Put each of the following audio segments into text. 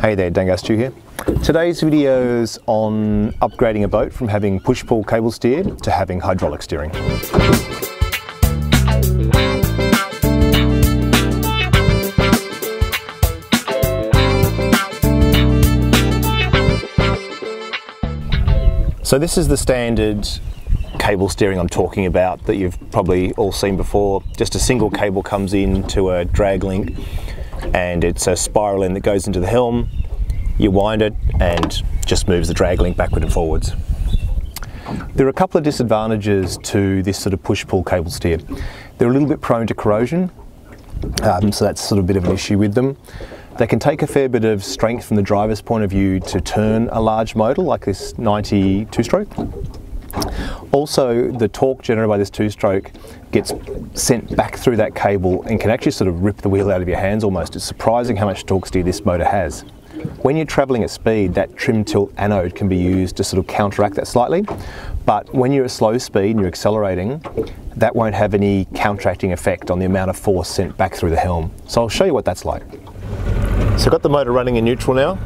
Hey there, Dangastu here. Today's video is on upgrading a boat from having push-pull cable steered to having hydraulic steering. So this is the standard cable steering I'm talking about that you've probably all seen before. Just a single cable comes into a drag link, and it's a spiral end that goes into the helm. You wind it and just moves the drag link backward and forwards. There are a couple of disadvantages to this sort of push-pull cable steer. They're a little bit prone to corrosion, so that's sort of a bit of an issue with them. They can take a fair bit of strength from the driver's point of view to turn a large motor like this 90 two-stroke. Also, the torque generated by this two-stroke gets sent back through that cable and can actually sort of rip the wheel out of your hands almost. It's surprising how much torque steer this motor has. When you're travelling at speed, that trim tilt anode can be used to sort of counteract that slightly, but when you're at slow speed and you're accelerating, that won't have any counteracting effect on the amount of force sent back through the helm. So I'll show you what that's like. So I've got the motor running in neutral now.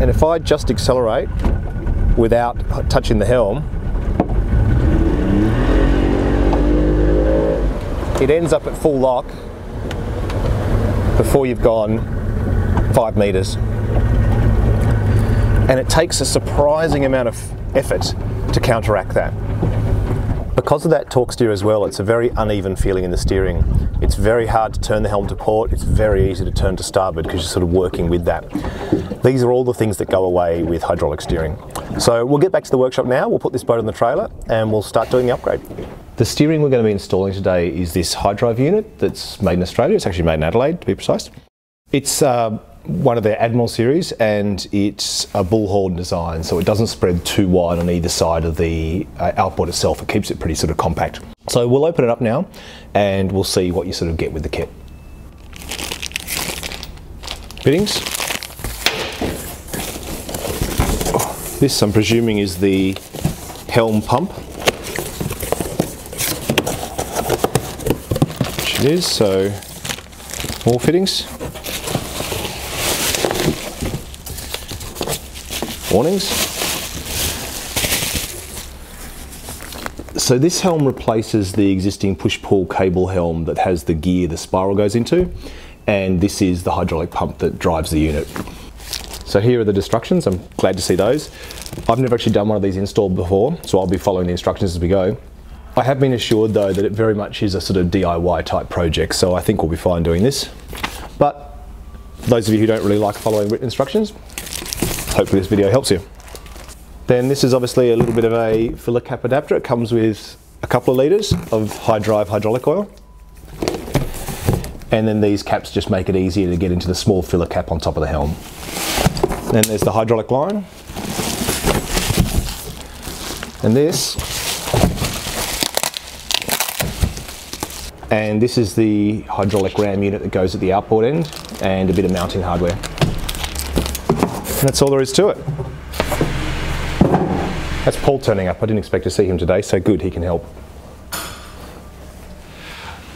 And if I just accelerate without touching the helm, it ends up at full lock before you've gone 5 meters. And it takes a surprising amount of effort to counteract that. Because of that torque steer as well, it's a very uneven feeling in the steering. It's very hard to turn the helm to port, it's very easy to turn to starboard because you're sort of working with that. These are all the things that go away with hydraulic steering. So we'll get back to the workshop now, we'll put this boat on the trailer and we'll start doing the upgrade. The steering we're going to be installing today is this HyDrive unit that's made in Australia. It's actually made in Adelaide to be precise. It's one of their Admiral series and it's a bull-horn design, so it doesn't spread too wide on either side of the outboard itself. It keeps it pretty sort of compact. So we'll open it up now and we'll see what you sort of get with the kit. Fittings. This I'm presuming is the helm pump. It is, so more fittings, awnings. So this helm replaces the existing push-pull cable helm that has the gear the spiral goes into, and this is the hydraulic pump that drives the unit. So here are the instructions, I'm glad to see those. I've never actually done one of these installed before, so I'll be following the instructions as we go. I have been assured though that it very much is a sort of DIY type project, so I think we'll be fine doing this. But those of you who don't really like following written instructions, hopefully this video helps you. Then this is obviously a little bit of a filler cap adapter. It comes with a couple of litres of HyDrive hydraulic oil. And then these caps just make it easier to get into the small filler cap on top of the helm. Then there's the hydraulic line. And this. And this is the hydraulic ram unit that goes at the outboard end and a bit of mounting hardware. And that's all there is to it. That's Paul turning up. I didn't expect to see him today, so good, he can help.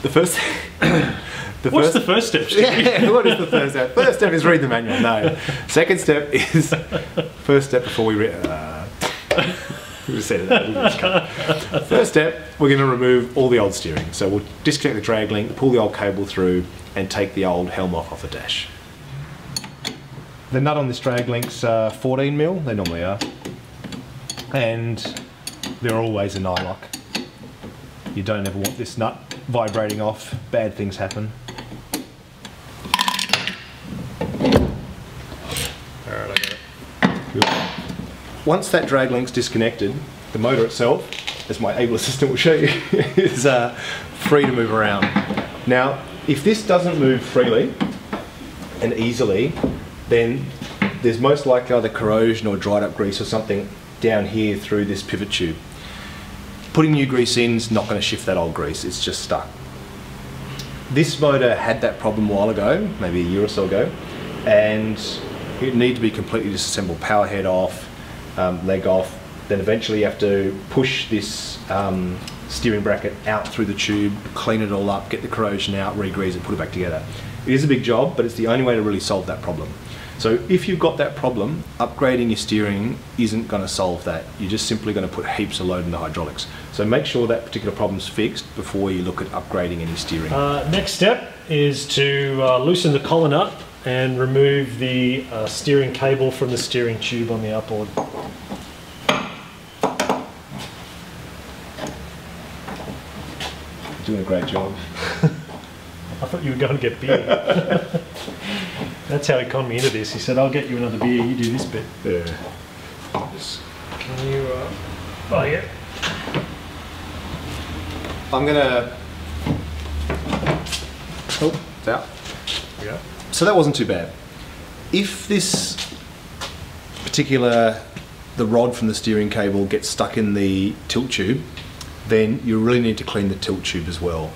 The first What's the first step? Yeah, what is the first step? First step is read the manual, no. Second step is first step before we read First step, we're going to remove all the old steering. So we'll disconnect the drag link, pull the old cable through, and take the old helm off the dash. The nut on this drag link's 14 mil, they normally are, and they're always a nylock. You don't ever want this nut vibrating off, bad things happen. Alright, I got it. Good. Once that drag link's disconnected, the motor itself, as my able assistant will show you, is free to move around. Now, if this doesn't move freely and easily, then there's most likely either corrosion or dried up grease or something down here through this pivot tube. Putting new grease in is not going to shift that old grease, it's just stuck. This motor had that problem a while ago, maybe a year or so ago, and it needed to be completely disassembled, power head off, leg off, then eventually you have to push this steering bracket out through the tube, clean it all up, get the corrosion out, re-grease it, put it back together. It is a big job, but it's the only way to really solve that problem. So if you've got that problem, upgrading your steering isn't going to solve that. You're just simply going to put heaps of load in the hydraulics. So make sure that particular problem's fixed before you look at upgrading any steering. Next step is to loosen the collar up and remove the steering cable from the steering tube on the outboard. You're doing a great job. I thought you were going to get beer. That's how he conned me into this. He said, I'll get you another beer, you do this bit. Yeah. Can you, oh yeah. I'm gonna, oh, it's out. Yeah. So that wasn't too bad. If this particular, the rod from the steering cable gets stuck in the tilt tube, then you really need to clean the tilt tube as well.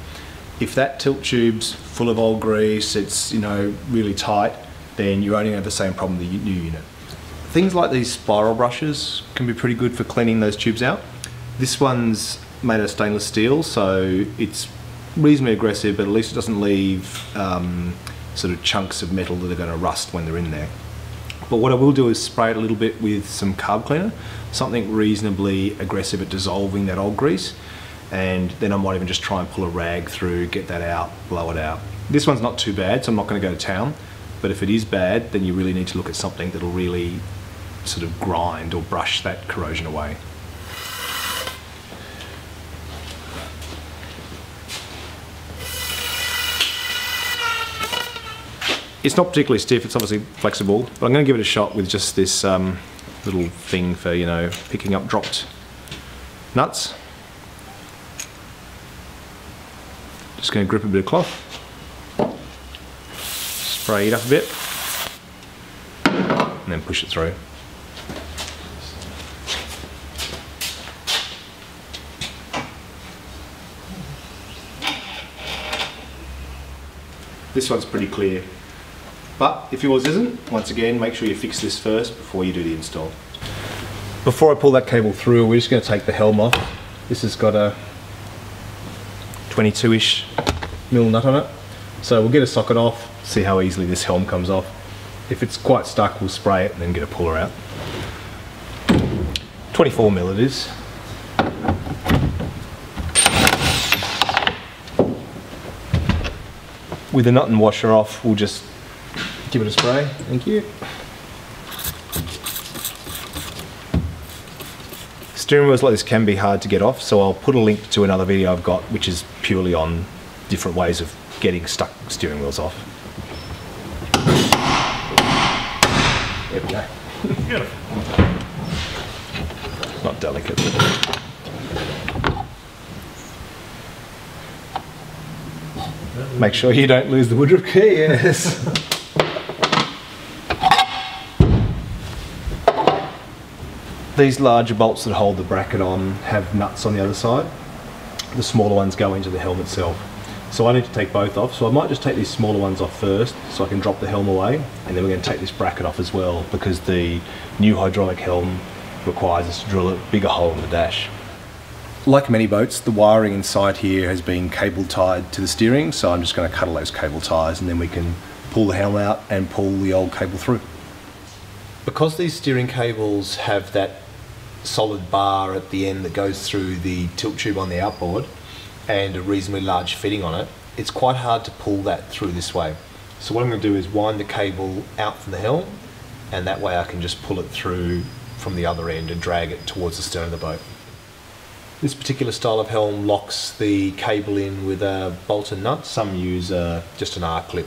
If that tilt tube's full of old grease, it's, you know, really tight, then you're only going to have the same problem with the new unit. Things like these spiral brushes can be pretty good for cleaning those tubes out. This one's made of stainless steel, so it's reasonably aggressive, but at least it doesn't leave sort of chunks of metal that are going to rust when they're in there. But what I will do is spray it a little bit with some carb cleaner, something reasonably aggressive at dissolving that old grease, and then I might even just try and pull a rag through, get that out, blow it out. This one's not too bad, so I'm not going to go to town, but if it is bad, then you really need to look at something that'll really sort of grind or brush that corrosion away. It's not particularly stiff, it's obviously flexible, but I'm going to give it a shot with just this little thing for, you know, picking up dropped nuts. Just going to grip a bit of cloth, spray it up a bit, and then push it through. This one's pretty clear, but if yours isn't, once again, make sure you fix this first before you do the install. Before I pull that cable through, we're just going to take the helm off. This has got a 22-ish mil nut on it. So we'll get a socket off, see how easily this helm comes off. If it's quite stuck, we'll spray it and then get a puller out. 24 mil it is. With the nut and washer off, we'll just give it a spray. Thank you. Steering wheels like this can be hard to get off, so I'll put a link to another video I've got which is purely on different ways of getting stuck steering wheels off. There we go. Beautiful. Not delicate, but... Make sure you don't lose the Woodruff key, yes. These larger bolts that hold the bracket on have nuts on the other side. The smaller ones go into the helm itself. So I need to take both off, so I might just take these smaller ones off first so I can drop the helm away, and then we're going to take this bracket off as well because the new hydraulic helm requires us to drill a bigger hole in the dash. Like many boats, the wiring inside here has been cable tied to the steering, so I'm just going to cut all those cable ties and then we can pull the helm out and pull the old cable through. Because these steering cables have that solid bar at the end that goes through the tilt tube on the outboard and a reasonably large fitting on it, it's quite hard to pull that through this way. So what I'm going to do is wind the cable out from the helm, and that way I can just pull it through from the other end and drag it towards the stern of the boat. This particular style of helm locks the cable in with a bolt and nut. Some use just an R-clip.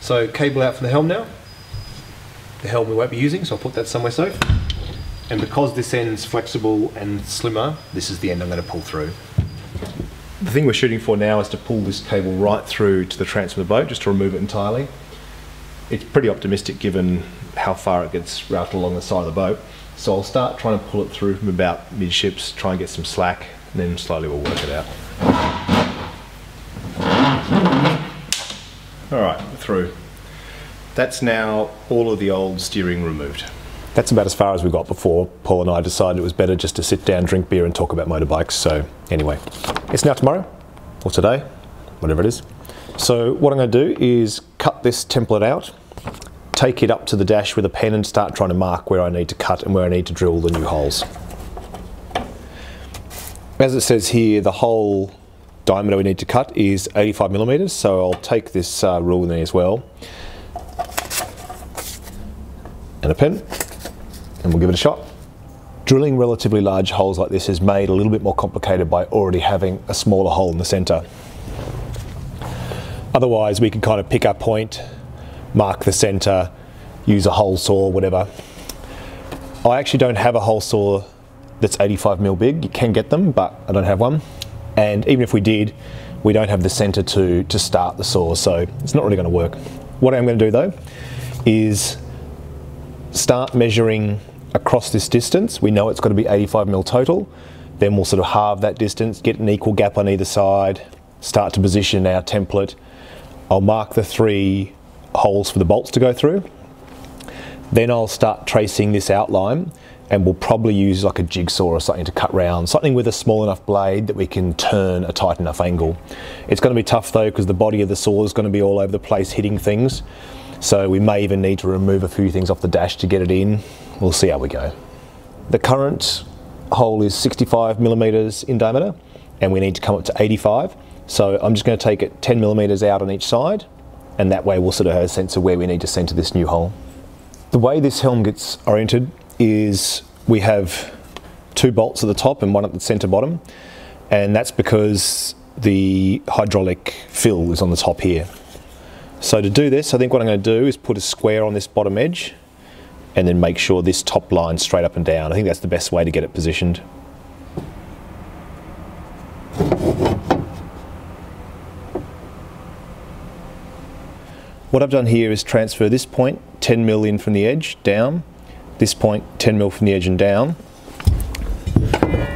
So cable out from the helm now. The helm we won't be using, so I'll put that somewhere safe. And because this end's flexible and slimmer, this is the end I'm going to pull through. The thing we're shooting for now is to pull this cable right through to the transom of the boat, just to remove it entirely. It's pretty optimistic given how far it gets routed along the side of the boat. So I'll start trying to pull it through from about midships, try and get some slack, and then slowly we'll work it out. All right, through. That's now all of the old steering removed. That's about as far as we got before Paul and I decided it was better just to sit down, drink beer and talk about motorbikes. So anyway, it's now tomorrow or today, whatever it is. So what I'm going to do is cut this template out, take it up to the dash with a pen and start trying to mark where I need to cut and where I need to drill the new holes. As it says here, the hole diameter we need to cut is 85 millimeters, so I'll take this rule in there as well, and a pen, and we'll give it a shot. Drilling relatively large holes like this is made a little bit more complicated by already having a smaller hole in the center. Otherwise, we can kind of pick our point, mark the center, use a hole saw, whatever. I actually don't have a hole saw that's 85 mil big. You can get them, but I don't have one. And even if we did, we don't have the center to start the saw, so it's not really going to work. What I'm going to do though is start measuring across this distance. We know it's got to be 85 mil total. Then we'll sort of halve that distance, get an equal gap on either side, start to position our template. I'll mark the three holes for the bolts to go through. Then I'll start tracing this outline, and we'll probably use like a jigsaw or something to cut round, something with a small enough blade that we can turn a tight enough angle. It's going to be tough though, because the body of the saw is going to be all over the place hitting things, so we may even need to remove a few things off the dash to get it in. We'll see how we go. The current hole is 65 millimeters in diameter, and we need to come up to 85, so I'm just going to take it 10 millimeters out on each side, and that way we'll sort of have a sense of where we need to center this new hole. The way this helm gets oriented is we have two bolts at the top and one at the center bottom, and that's because the hydraulic fill is on the top here. So to do this, I think what I'm going to do is put a square on this bottom edge and then make sure this top line's straight up and down. I think that's the best way to get it positioned. What I've done here is transfer this point 10 mil in from the edge down, this point 10 mil from the edge and down,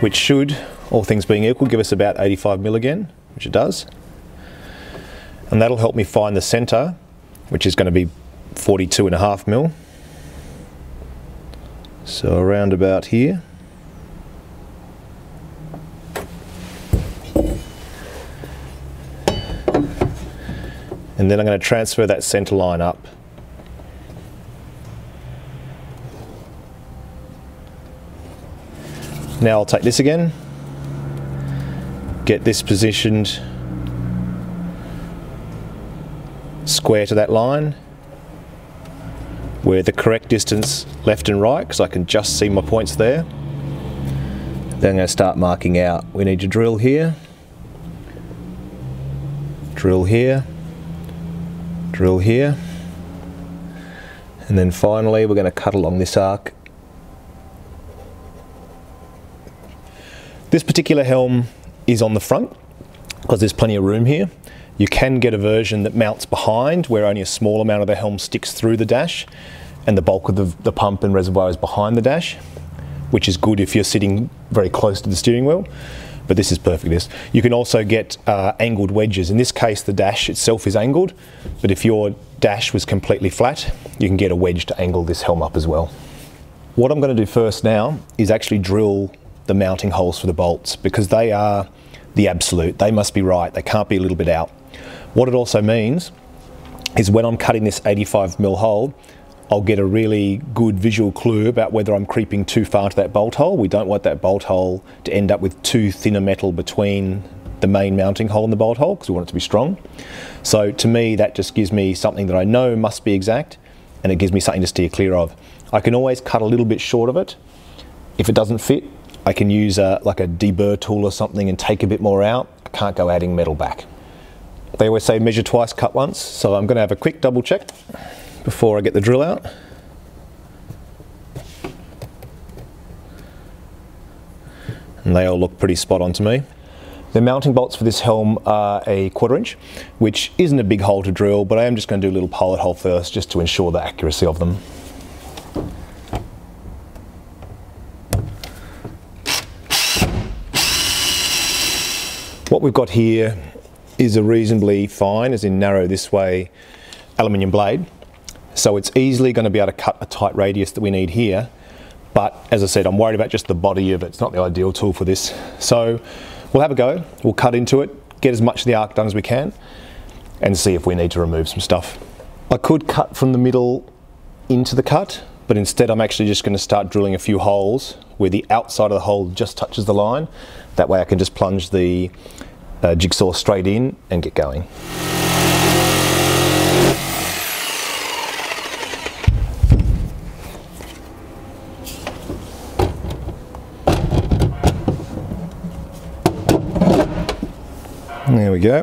which should, all things being equal, give us about 85 mil again, which it does. And that'll help me find the center, which is going to be 42.5 mil. So around about here. And then I'm going to transfer that center line up. Now I'll take this again, get this positioned square to that line, where the correct distance left and right, because I can just see my points there. Then I'm going to start marking out. We need to drill here, drill here, and then finally we're going to cut along this arc. This particular helm is on the front because there's plenty of room here. You can get a version that mounts behind, where only a small amount of the helm sticks through the dash and the bulk of the pump and reservoir is behind the dash, which is good if you're sitting very close to the steering wheel. But this is perfect. This. You can also get angled wedges. In this case, the dash itself is angled, but if your dash was completely flat, you can get a wedge to angle this helm up as well. What I'm going to do first now is actually drill the mounting holes for the bolts, because they are the absolute. They must be right. They can't be a little bit out. What it also means is when I'm cutting this 85 mil hole, I'll get a really good visual clue about whether I'm creeping too far to that bolt hole. We don't want that bolt hole to end up with too thin a metal between the main mounting hole and the bolt hole, because we want it to be strong. So to me, that just gives me something that I know must be exact, and it gives me something to steer clear of. I can always cut a little bit short of it. If it doesn't fit, I can use like a deburr tool or something and take a bit more out. I can't go adding metal back. They always say measure twice, cut once, so I'm going to have a quick double check before I get the drill out. And they all look pretty spot on to me. The mounting bolts for this helm are a 1/4 inch, which isn't a big hole to drill, but I am just going to do a little pilot hole first just to ensure the accuracy of them. What we've got here is a reasonably fine, as in narrow this way, aluminium blade. So it's easily going to be able to cut a tight radius that we need here. But as I said, I'm worried about just the body of it. It's not the ideal tool for this. So we'll have a go. We'll cut into it, get as much of the arc done as we can, and see if we need to remove some stuff. I could cut from the middle into the cut, but instead I'm actually just going to start drilling a few holes where the outside of the hole just touches the line. That way I can just plunge the jigsaw straight in and get going. There we go.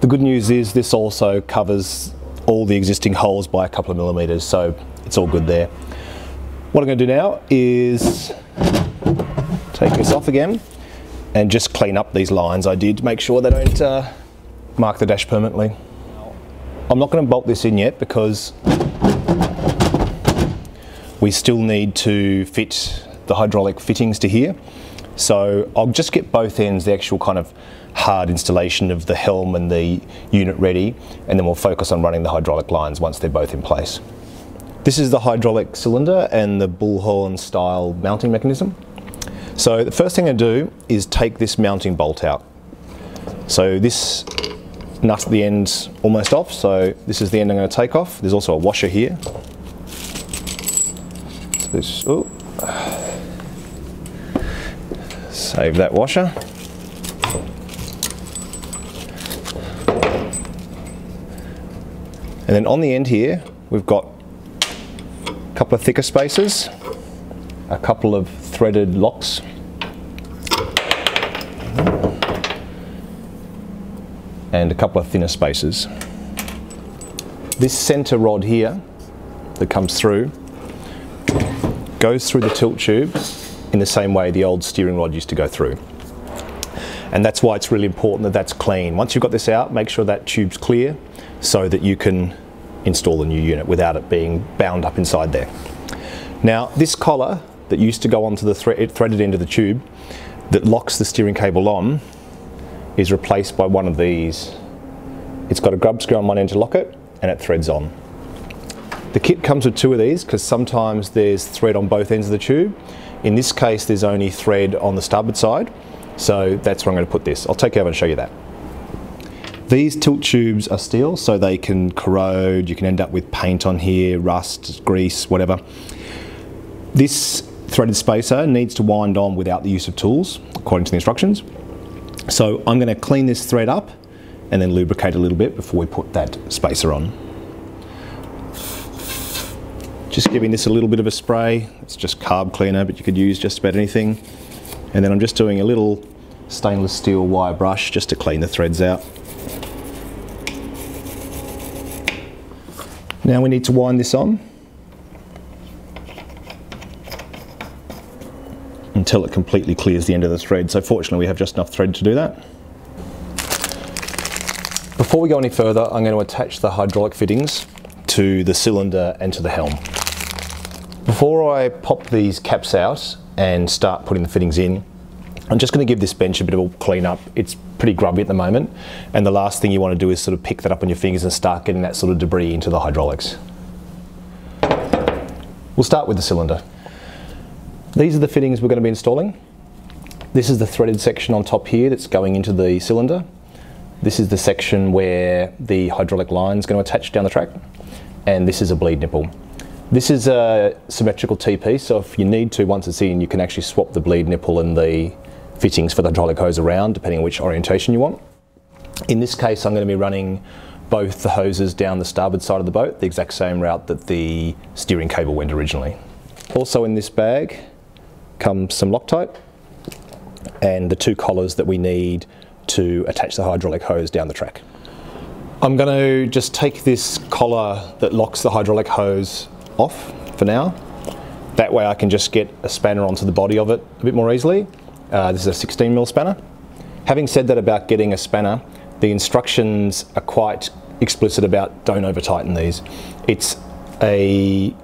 The good news is this also covers all the existing holes by a couple of millimetres, so it's all good there. What I'm going to do now is take this off again and just clean up these lines I did to make sure they don't mark the dash permanently. I'm not going to bolt this in yet because we still need to fit the hydraulic fittings to here. So I'll just get both ends, the actual kind of hard installation of the helm and the unit ready, and then we'll focus on running the hydraulic lines once they're both in place. This is the hydraulic cylinder and the bullhorn style mounting mechanism. So the first thing I do is take this mounting bolt out. So this nut at the end's almost off, so this is the end I'm going to take off. There's also a washer here. So this, ooh. Save that washer. And then on the end here, we've got a couple of thicker spaces, a couple of threaded locks. And a couple of thinner spaces. This center rod here that comes through goes through the tilt tube in the same way the old steering rod used to go through. And that's why it's really important that that's clean. Once you've got this out, make sure that tube's clear so that you can install the new unit without it being bound up inside there. Now, this collar that used to go onto the threaded end of the tube that locks the steering cable on is replaced by one of these. It's got a grub screw on one end to lock it, and it threads on. The kit comes with two of these because sometimes there's thread on both ends of the tube. In this case, there's only thread on the starboard side, so that's where I'm going to put this. I'll take you over and show you that. These tilt tubes are steel, so they can corrode. You can end up with paint on here, rust, grease, whatever. This threaded spacer needs to wind on without the use of tools, according to the instructions. So I'm going to clean this thread up and then lubricate a little bit before we put that spacer on. Just giving this a little bit of a spray. It's just carb cleaner, but you could use just about anything. And then I'm just doing a little stainless steel wire brush just to clean the threads out. Now we need to wind this on until it completely clears the end of the thread. So fortunately we have just enough thread to do that. Before we go any further, I'm going to attach the hydraulic fittings to the cylinder and to the helm. Before I pop these caps out and start putting the fittings in, I'm just going to give this bench a bit of a clean up. It's pretty grubby at the moment, and the last thing you want to do is sort of pick that up on your fingers and start getting that sort of debris into the hydraulics. We'll start with the cylinder. These are the fittings we're going to be installing. This is the threaded section on top here that's going into the cylinder. This is the section where the hydraulic line is going to attach down the track, and this is a bleed nipple. This is a symmetrical T-piece, so if you need to, once it's in, you can actually swap the bleed nipple and the fittings for the hydraulic hose around, depending on which orientation you want. In this case, I'm going to be running both the hoses down the starboard side of the boat, the exact same route that the steering cable went originally. Also in this bag comes some Loctite and the two collars that we need to attach the hydraulic hose down the track. I'm going to just take this collar that locks the hydraulic hose off for now. That way I can just get a spanner onto the body of it a bit more easily. This is a 16mm spanner. Having said that about getting a spanner, the instructions are quite explicit about don't over tighten these. It's a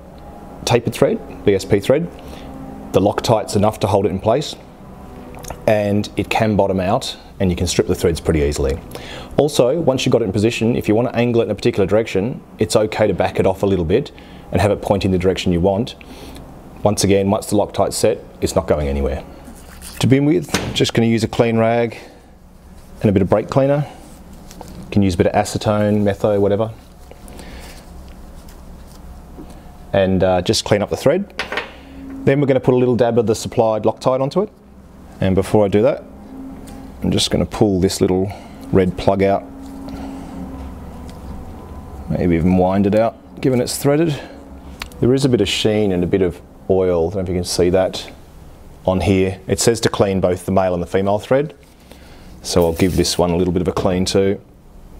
tapered thread, BSP thread. The Loctite's enough to hold it in place. and it can bottom out, and you can strip the threads pretty easily. Also, once you've got it in position, if you want to angle it in a particular direction, it's okay to back it off a little bit and have it point in the direction you want. Once again, once the Loctite's set, it's not going anywhere. To begin with, just going to use a clean rag and a bit of brake cleaner. You can use a bit of acetone, metho, whatever. And just clean up the thread. Then we're going to put a little dab of the supplied Loctite onto it. And before I do that, I'm just going to pull this little red plug out. Maybe even wind it out, given it's threaded. There is a bit of sheen and a bit of oil, I don't know if you can see that on here. It says to clean both the male and the female thread, so I'll give this one a little bit of a clean too.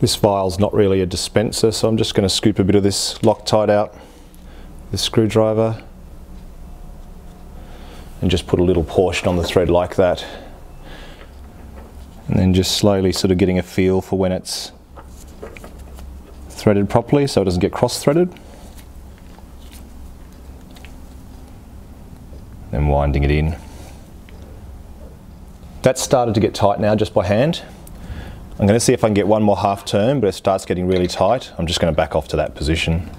This vial's not really a dispenser, so I'm just going to scoop a bit of this Loctite out, the screwdriver, and just put a little portion on the thread like that. And then just slowly sort of getting a feel for when it's threaded properly so it doesn't get cross-threaded. Then winding it in. That's started to get tight now just by hand. I'm going to see if I can get one more half turn, but it starts getting really tight. I'm just going to back off to that position.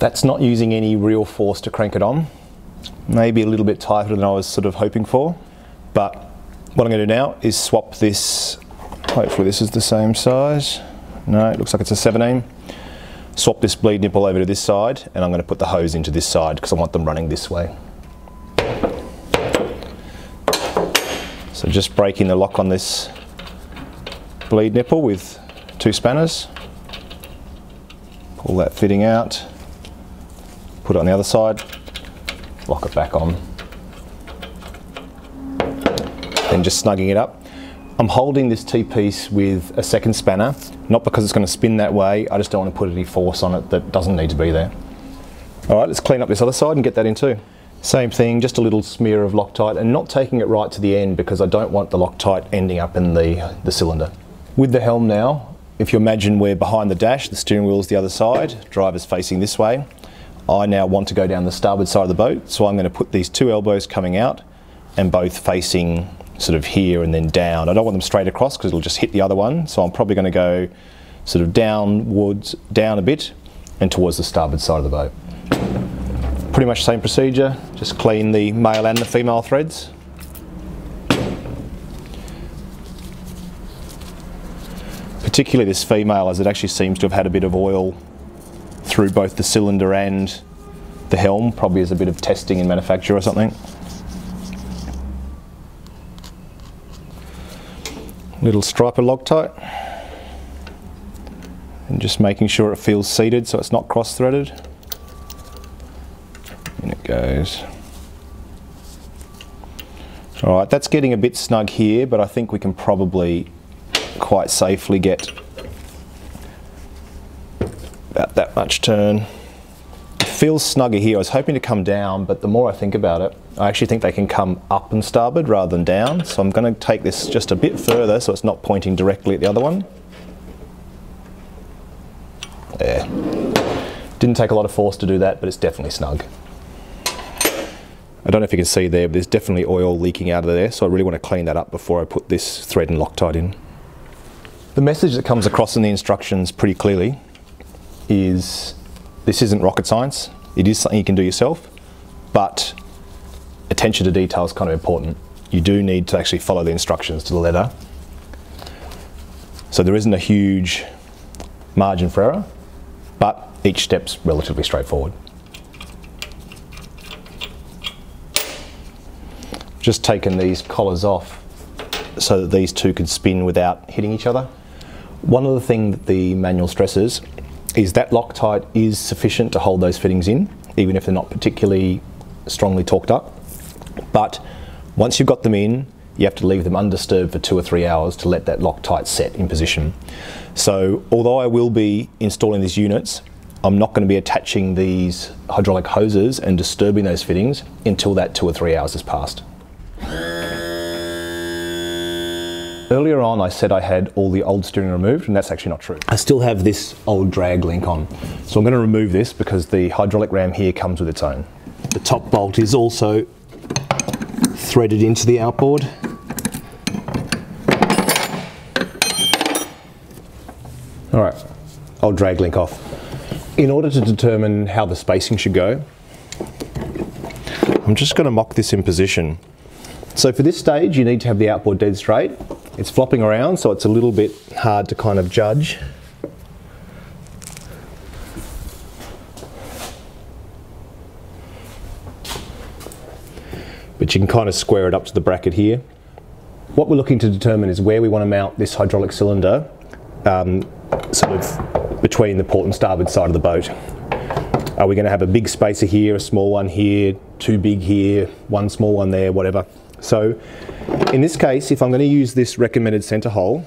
That's not using any real force to crank it on. Maybe a little bit tighter than I was sort of hoping for. But what I'm going to do now is swap this, hopefully this is the same size. No, it looks like it's a 17. Swap this bleed nipple over to this side, and I'm going to put the hose into this side because I want them running this way. So just breaking the lock on this bleed nipple with two spanners. Pull that fitting out. Put it on the other side, lock it back on, then just snugging it up. I'm holding this T-piece with a second spanner, not because it's going to spin that way, I just don't want to put any force on it that doesn't need to be there. Alright, let's clean up this other side and get that in too. Same thing, just a little smear of Loctite, and not taking it right to the end because I don't want the Loctite ending up in the cylinder. With the helm now, if you imagine we're behind the dash, the steering wheel's the other side, driver's facing this way. I now want to go down the starboard side of the boat, so I'm going to put these two elbows coming out and both facing sort of here and then down. I don't want them straight across because it'll just hit the other one, so I'm probably going to go sort of downwards, down a bit and towards the starboard side of the boat. Pretty much the same procedure, just clean the male and the female threads. Particularly this female, as it actually seems to have had a bit of oil through both the cylinder and the helm, probably as a bit of testing in manufacture or something. Little stripe of Loctite, and just making sure it feels seated so it's not cross-threaded. In it goes. All right, that's getting a bit snug here, but I think we can probably quite safely get about that much turn. It feels snugger here. I was hoping to come down, but the more I think about it, I actually think they can come up and starboard rather than down. So I'm going to take this just a bit further so it's not pointing directly at the other one. There. Didn't take a lot of force to do that, but it's definitely snug. I don't know if you can see there, but there's definitely oil leaking out of there, so I really want to clean that up before I put this thread and Loctite in. The message that comes across in the instructions pretty clearly is this isn't rocket science. It is something you can do yourself, but attention to detail is kind of important. You do need to actually follow the instructions to the letter. So there isn't a huge margin for error, but each step's relatively straightforward. Just taken these collars off so that these two could spin without hitting each other. One other thing that the manual stresses is that Loctite is sufficient to hold those fittings in, even if they're not particularly strongly torqued up. But once you've got them in, you have to leave them undisturbed for 2 or 3 hours to let that Loctite set in position. So although I will be installing these units, I'm not going to be attaching these hydraulic hoses and disturbing those fittings until that 2 or 3 hours has passed. Earlier on, I said I had all the old steering removed, and that's actually not true. I still have this old drag link on. So I'm going to remove this because the hydraulic ram here comes with its own. The top bolt is also threaded into the outboard. All right, old drag link off. In order to determine how the spacing should go, I'm just going to mock this in position. So for this stage, you need to have the outboard dead straight. It's flopping around, so it's a little bit hard to kind of judge. But you can kind of square it up to the bracket here. What we're looking to determine is where we want to mount this hydraulic cylinder, sort of between the port and starboard side of the boat. Are we going to have a big spacer here, a small one here, two big here, one small one there, whatever? So in this case, if I'm going to use this recommended center hole,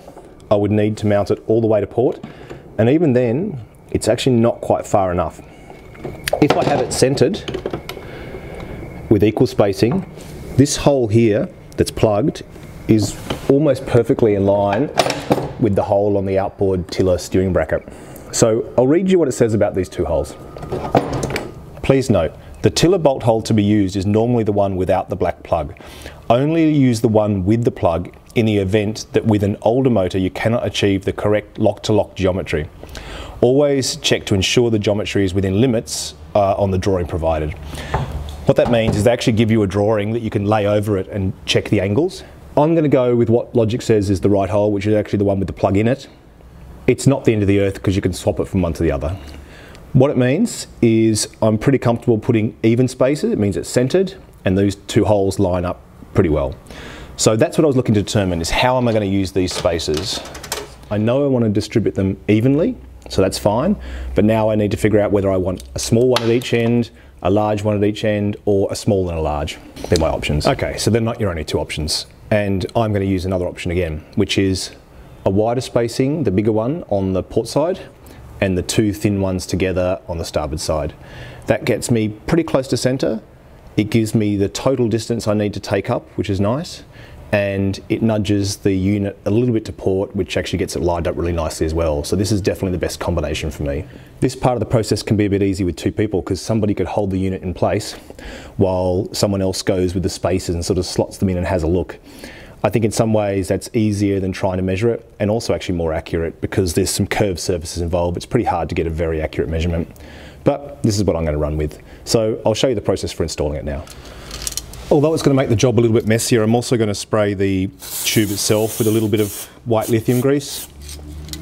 I would need to mount it all the way to port, and even then it's actually not quite far enough. If I have it centered with equal spacing, this hole here that's plugged is almost perfectly in line with the hole on the outboard tiller steering bracket. So I'll read you what it says about these two holes. Please note, the tiller bolt hole to be used is normally the one without the black plug. Only use the one with the plug in the event that with an older motor you cannot achieve the correct lock-to-lock geometry. Always check to ensure the geometry is within limits on the drawing provided. What that means is they actually give you a drawing that you can lay over it and check the angles. I'm going to go with what logic says is the right hole, which is actually the one with the plug in it. It's not the end of the earth because you can swap it from one to the other. What it means is I'm pretty comfortable putting even spaces. It means it's centered and those two holes line up pretty well. So that's what I was looking to determine, is how am I going to use these spaces? I know I want to distribute them evenly, so that's fine, but now I need to figure out whether I want a small one at each end, a large one at each end, or a small and a large. They're my options. Okay, so they're not your only two options, and I'm going to use another option again, which is a wider spacing, the bigger one on the port side, and the two thin ones together on the starboard side. That gets me pretty close to center. It gives me the total distance I need to take up, which is nice, and it nudges the unit a little bit to port, which actually gets it lined up really nicely as well. So this is definitely the best combination for me. This part of the process can be a bit easy with two people because somebody could hold the unit in place while someone else goes with the spaces and sort of slots them in and has a look. I think in some ways that's easier than trying to measure it, and also actually more accurate because there's some curved surfaces involved. It's pretty hard to get a very accurate measurement, but this is what I'm going to run with. So I'll show you the process for installing it now. Although it's going to make the job a little bit messier, I'm also going to spray the tube itself with a little bit of white lithium grease.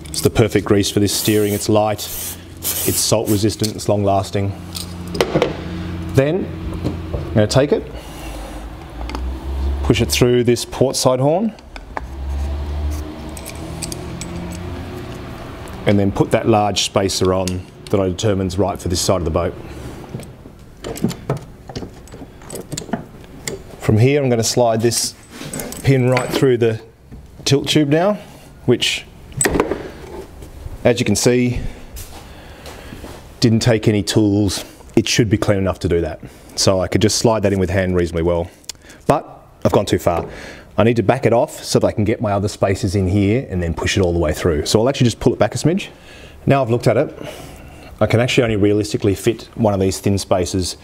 It's the perfect grease for this steering. It's light, it's salt resistant, it's long lasting. Then I'm going to take it, push it through this port side horn, and then put that large spacer on that I determine's right for this side of the boat. From here I'm going to slide this pin right through the tilt tube now, which, as you can see, didn't take any tools. It should be clean enough to do that. So I could just slide that in with hand reasonably well. But I've gone too far. I need to back it off so that I can get my other spacers in here and then push it all the way through. So I'll actually just pull it back a smidge. Now I've looked at it, I can actually only realistically fit one of these thin spacers.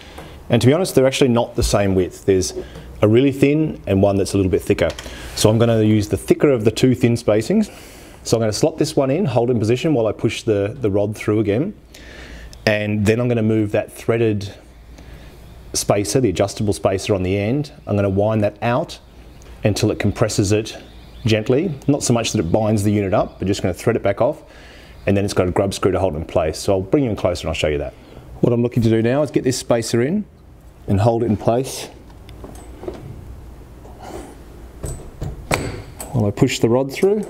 And to be honest, they're actually not the same width. There's a really thin and one that's a little bit thicker. So I'm going to use the thicker of the two thin spacings. So I'm going to slot this one in, hold it in position while I push the rod through again. And then I'm going to move that threaded spacer, the adjustable spacer on the end, I'm going to wind that out until it compresses it gently. Not so much that it binds the unit up, but just going to thread it back off, and then it's got a grub screw to hold it in place. So I'll bring you in closer and I'll show you that. What I'm looking to do now is get this spacer in and hold it in place while I push the rod through.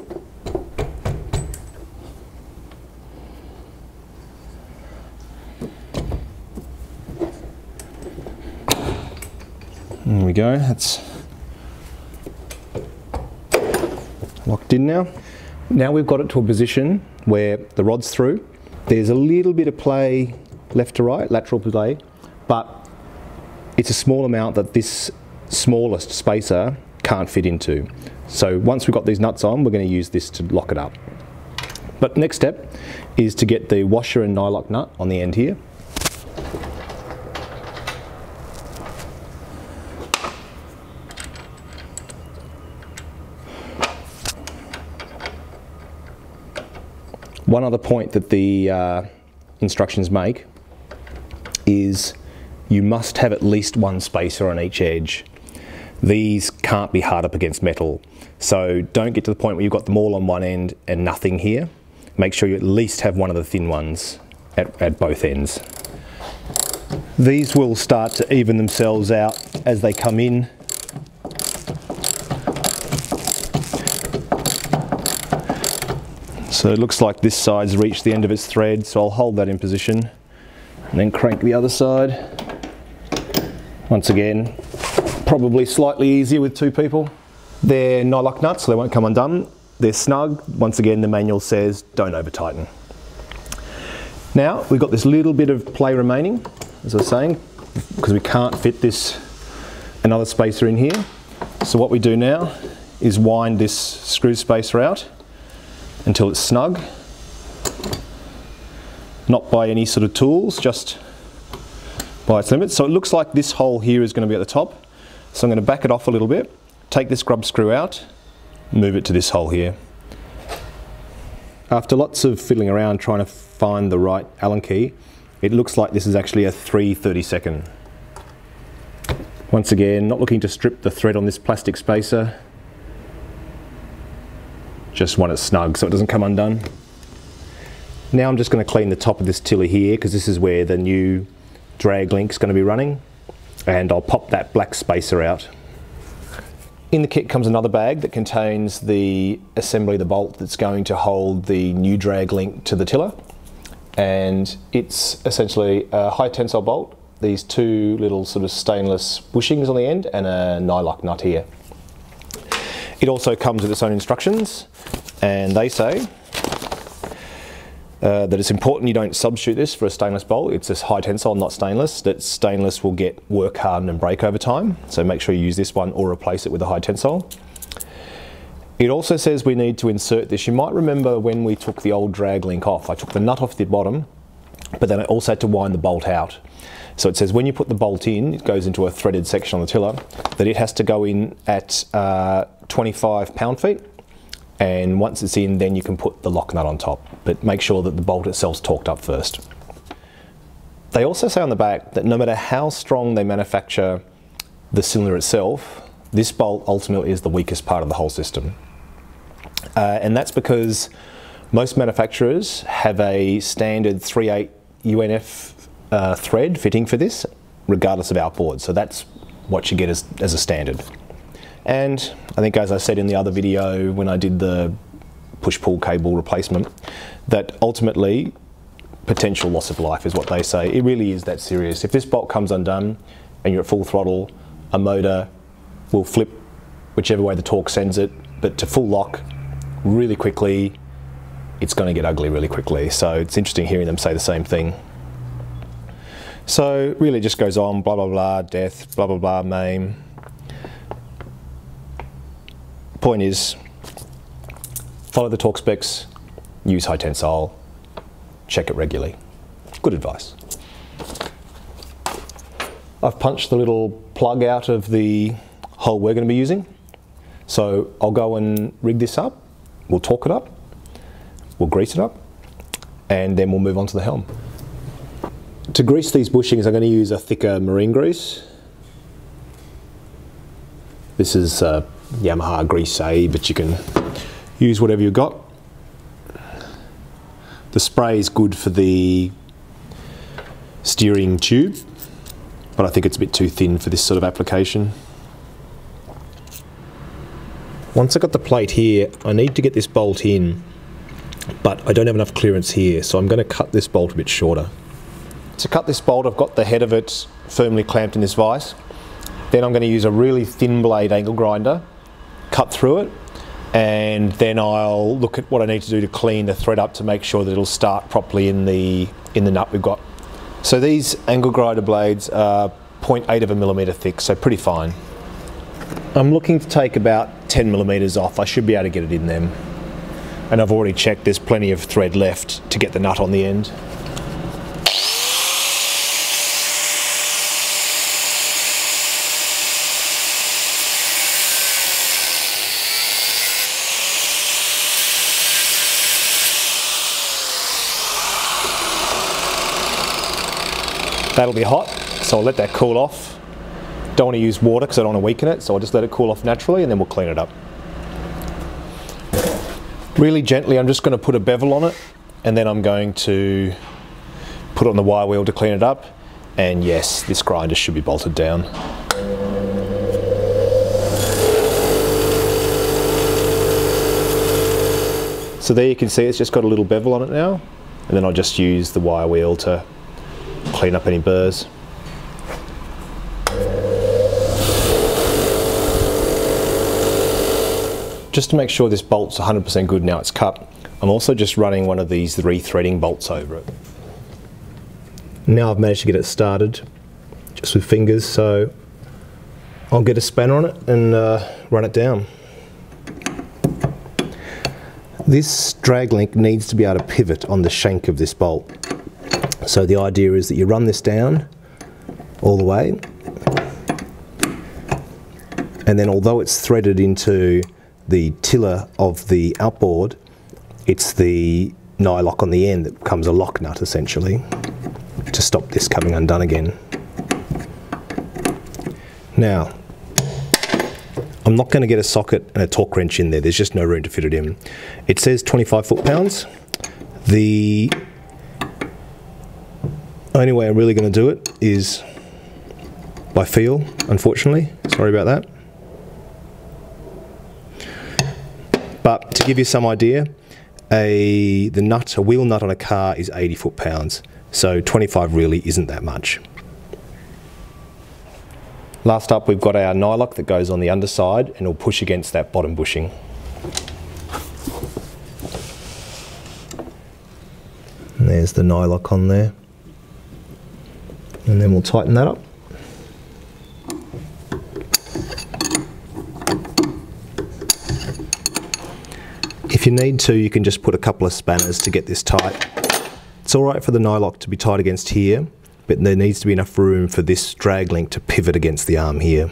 There we go, that's locked in now. Now we've got it to a position where the rod's through. There's a little bit of play left to right, lateral play, but it's a small amount that this smallest spacer can't fit into. So once we've got these nuts on, we're going to use this to lock it up. But next step is to get the washer and nylock nut on the end here. One other point that the instructions make is you must have at least one spacer on each edge. These can't be hard up against metal, so don't get to the point where you've got them all on one end and nothing here. Make sure you at least have one of the thin ones at both ends. These will start to even themselves out as they come in. So it looks like this side's reached the end of its thread, so I'll hold that in position and then crank the other side. Once again, probably slightly easier with two people. They're nylock nuts, so they won't come undone. They're snug. Once again, the manual says don't over tighten. Now we've got this little bit of play remaining, as I was saying, because we can't fit this another spacer in here. So what we do now is wind this screw spacer out until it's snug, not by any sort of tools, just by its limits. So it looks like this hole here is going to be at the top, so I'm going to back it off a little bit, take this grub screw out, move it to this hole here. After lots of fiddling around trying to find the right Allen key, it looks like this is actually a 3/32. Once again, not looking to strip the thread on this plastic spacer, just want it snug so it doesn't come undone. Now I'm just going to clean the top of this tiller here, because this is where the new drag link's going to be running, and I'll pop that black spacer out. In the kit comes another bag that contains the assembly, the bolt that's going to hold the new drag link to the tiller, and it's essentially a high tensile bolt, these two little sort of stainless bushings on the end, and a nylock nut here. It also comes with its own instructions, and they say that it's important you don't substitute this for a stainless bolt. It's this high tensile, not stainless. That stainless will get work hardened and break over time, so make sure you use this one or replace it with a high tensile. It also says we need to insert this. You might remember when we took the old drag link off, I took the nut off the bottom, but then I also had to wind the bolt out. So it says when you put the bolt in, it goes into a threaded section on the tiller, that it has to go in at 25 pound-feet. And once it's in, then you can put the lock nut on top, but make sure that the bolt itself's torqued up first. They also say on the back that no matter how strong they manufacture the cylinder itself, this bolt ultimately is the weakest part of the whole system. And that's because most manufacturers have a standard 3/8 UNF thread fitting for this, regardless of outboard, so that's what you get as a standard. And I think, as I said in the other video when I did the push-pull cable replacement, that ultimately potential loss of life is what they say. It really is that serious. If this bolt comes undone and you're at full throttle, a motor will flip whichever way the torque sends it, but to full lock really quickly, it's going to get ugly really quickly. So it's interesting hearing them say the same thing. So really it just goes on, blah, blah, blah, death, blah, blah, blah, maim. Point is, follow the torque specs, use high tensile, check it regularly. Good advice. I've punched the little plug out of the hole we're going to be using, so I'll go and rig this up, we'll torque it up, we'll grease it up, and then we'll move on to the helm. To grease these bushings, I'm going to use a thicker marine grease. This is Yamaha grease A, but you can use whatever you've got. The spray is good for the steering tube, but I think it's a bit too thin for this sort of application. Once I've got the plate here, I need to get this bolt in, but I don't have enough clearance here, so I'm going to cut this bolt a bit shorter. To cut this bolt, I've got the head of it firmly clamped in this vise. Then I'm going to use a really thin blade angle grinder, cut through it, and then I'll look at what I need to do to clean the thread up to make sure that it'll start properly in the nut we've got. So these angle grinder blades are 0.8 of a millimetre thick, so pretty fine. I'm looking to take about 10 millimeters off. I should be able to get it in them. And I've already checked, there's plenty of thread left to get the nut on the end. That'll be hot, so I'll let that cool off. Don't want to use water because I don't want to weaken it, so I'll just let it cool off naturally and then we'll clean it up. Really gently, I'm just going to put a bevel on it and then I'm going to put it on the wire wheel to clean it up. And yes, this grinder should be bolted down. So there you can see it's just got a little bevel on it now, and then I'll just use the wire wheel to clean up any burrs. Just to make sure this bolt's 100% good now it's cut, I'm also just running one of these re-threading bolts over it. Now I've managed to get it started, just with fingers, so I'll get a spanner on it and run it down. This drag link needs to be able to pivot on the shank of this bolt. So the idea is that you run this down all the way, and then although it's threaded into the tiller of the outboard, it's the nylock on the end that becomes a lock nut essentially, to stop this coming undone again. Now, I'm not going to get a socket and a torque wrench in there, there's just no room to fit it in. It says 25 foot-pounds. The only way I'm really going to do it is by feel, unfortunately, sorry about that. But to give you some idea, the wheel nut on a car is 80 foot-pounds, so 25 really isn't that much. Last up, we've got our nylock that goes on the underside and will push against that bottom bushing. And there's the nylock on there. And then we'll tighten that up. If you need to, you can just put a couple of spanners to get this tight. It's alright for the nylock to be tight against here, but there needs to be enough room for this drag link to pivot against the arm here.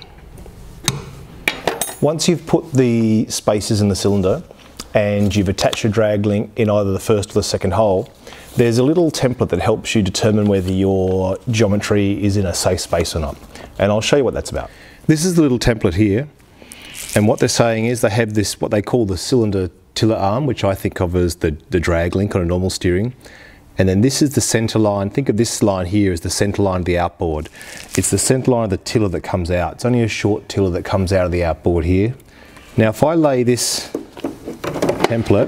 Once you've put the spacers in the cylinder and you've attached your drag link in either the first or the second hole, there's a little template that helps you determine whether your geometry is in a safe space or not. And I'll show you what that's about. This is the little template here, and what they're saying is they have this, what they call the cylinder tiller arm, which I think of as the drag link on a normal steering. And then this is the center line. Think of this line here as the center line of the outboard. It's the center line of the tiller that comes out. It's only a short tiller that comes out of the outboard here. Now if I lay this template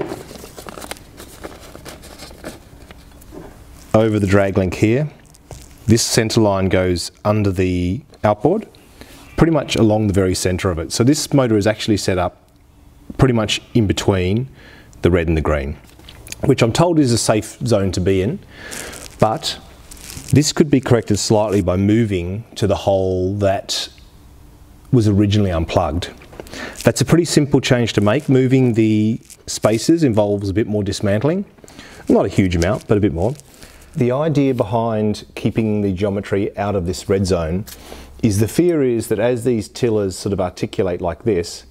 over the drag link here, this center line goes under the outboard, pretty much along the very center of it. So this motor is actually set up pretty much in between the red and the green, which I'm told is a safe zone to be in, but this could be corrected slightly by moving to the hole that was originally unplugged. That's a pretty simple change to make. Moving the spacers involves a bit more dismantling, not a huge amount, but a bit more. The idea behind keeping the geometry out of this red zone is the fear is that as these tillers sort of articulate like this,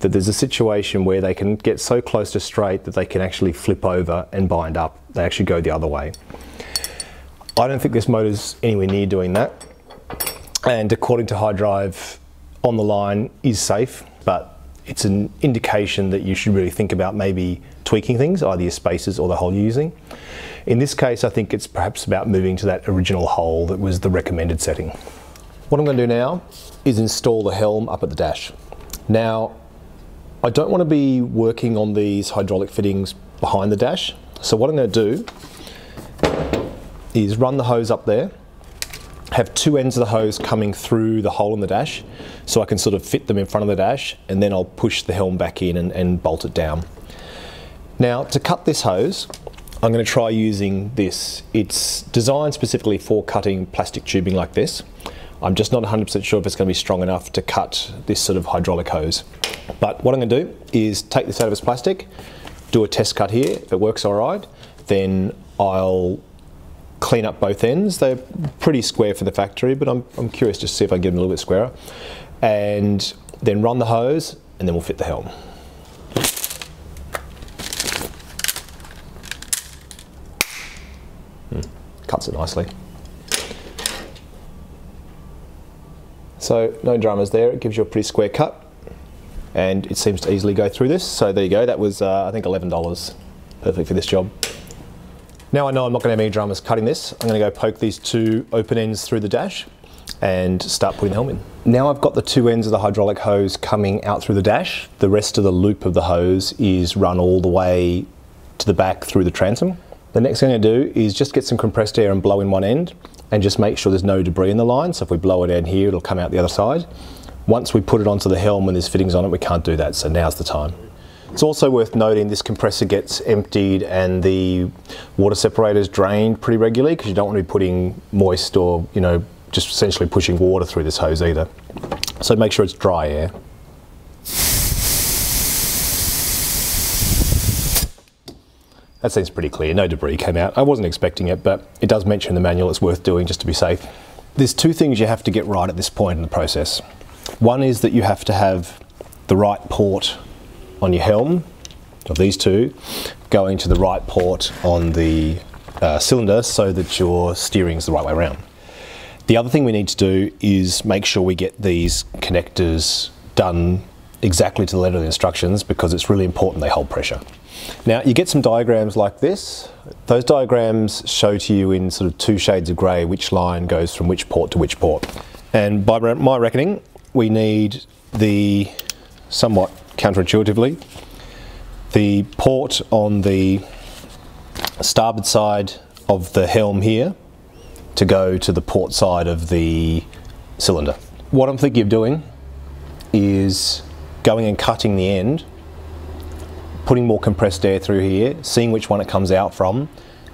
that there's a situation where they can get so close to straight that they can actually flip over and bind up. They actually go the other way. I don't think this motor's anywhere near doing that. And according to HyDrive, on the line is safe, but it's an indication that you should really think about maybe tweaking things, either your spacers or the hole you're using. In this case, I think it's perhaps about moving to that original hole that was the recommended setting. What I'm going to do now is install the helm up at the dash. Now, I don't want to be working on these hydraulic fittings behind the dash, so what I'm going to do is run the hose up there, have two ends of the hose coming through the hole in the dash, so I can sort of fit them in front of the dash, and then I'll push the helm back in and bolt it down. Now, to cut this hose, I'm going to try using this. It's designed specifically for cutting plastic tubing like this. I'm just not 100% sure if it's going to be strong enough to cut this sort of hydraulic hose. But what I'm going to do is take this out of its plastic, do a test cut here. If it works all right, then I'll clean up both ends. They're pretty square for the factory, but I'm curious just to see if I can get them a little bit squarer. And then run the hose, and then we'll fit the helm. Cuts it nicely. So no dramas there, it gives you a pretty square cut and it seems to easily go through this. So there you go, that was I think $11. Perfect for this job. Now I know I'm not going to have any dramas cutting this. I'm going to go poke these two open ends through the dash and start putting the helm in. Now I've got the two ends of the hydraulic hose coming out through the dash. The rest of the loop of the hose is run all the way to the back through the transom. The next thing I'm going to do is just get some compressed air and blow in one end and just make sure there's no debris in the line. So if we blow it in here, it'll come out the other side. Once we put it onto the helm and there's fittings on it, we can't do that, so now's the time. It's also worth noting this compressor gets emptied and the water separator's drained pretty regularly because you don't want to be putting moist or, you know, just essentially pushing water through this hose either. So make sure it's dry air. That seems pretty clear, no debris came out. I wasn't expecting it, but it does mention in the manual it's worth doing just to be safe. There's two things you have to get right at this point in the process. One is that you have to have the right port on your helm, of these two, going to the right port on the cylinder so that your steering's the right way around. The other thing we need to do is make sure we get these connectors done exactly to the letter of the instructions because it's really important they hold pressure. Now you get some diagrams like this. Those diagrams show to you in sort of two shades of grey which line goes from which port to which port. And by my reckoning, we need the, somewhat counterintuitively, the port on the starboard side of the helm here to go to the port side of the cylinder. What I'm thinking of doing is going and cutting the end, putting more compressed air through here, seeing which one it comes out from,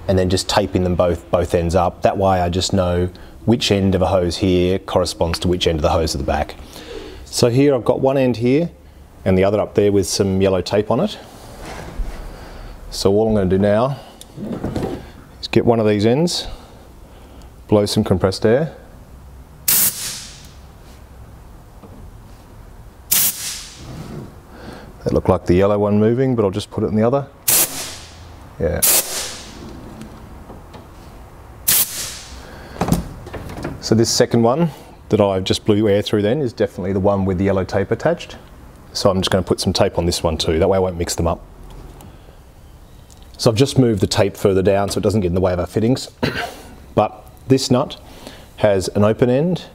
and then just taping them both ends up. That way I just know which end of a hose here corresponds to which end of the hose at the back. So here I've got one end here and the other up there with some yellow tape on it. So all I'm going to do now is get one of these ends, blow some compressed air, it looked like the yellow one moving, but I'll just put it in the other. Yeah. So this second one that I've just blew air through then is definitely the one with the yellow tape attached. So I'm just going to put some tape on this one too, that way I won't mix them up. So I've just moved the tape further down so it doesn't get in the way of our fittings. But this nut has an open end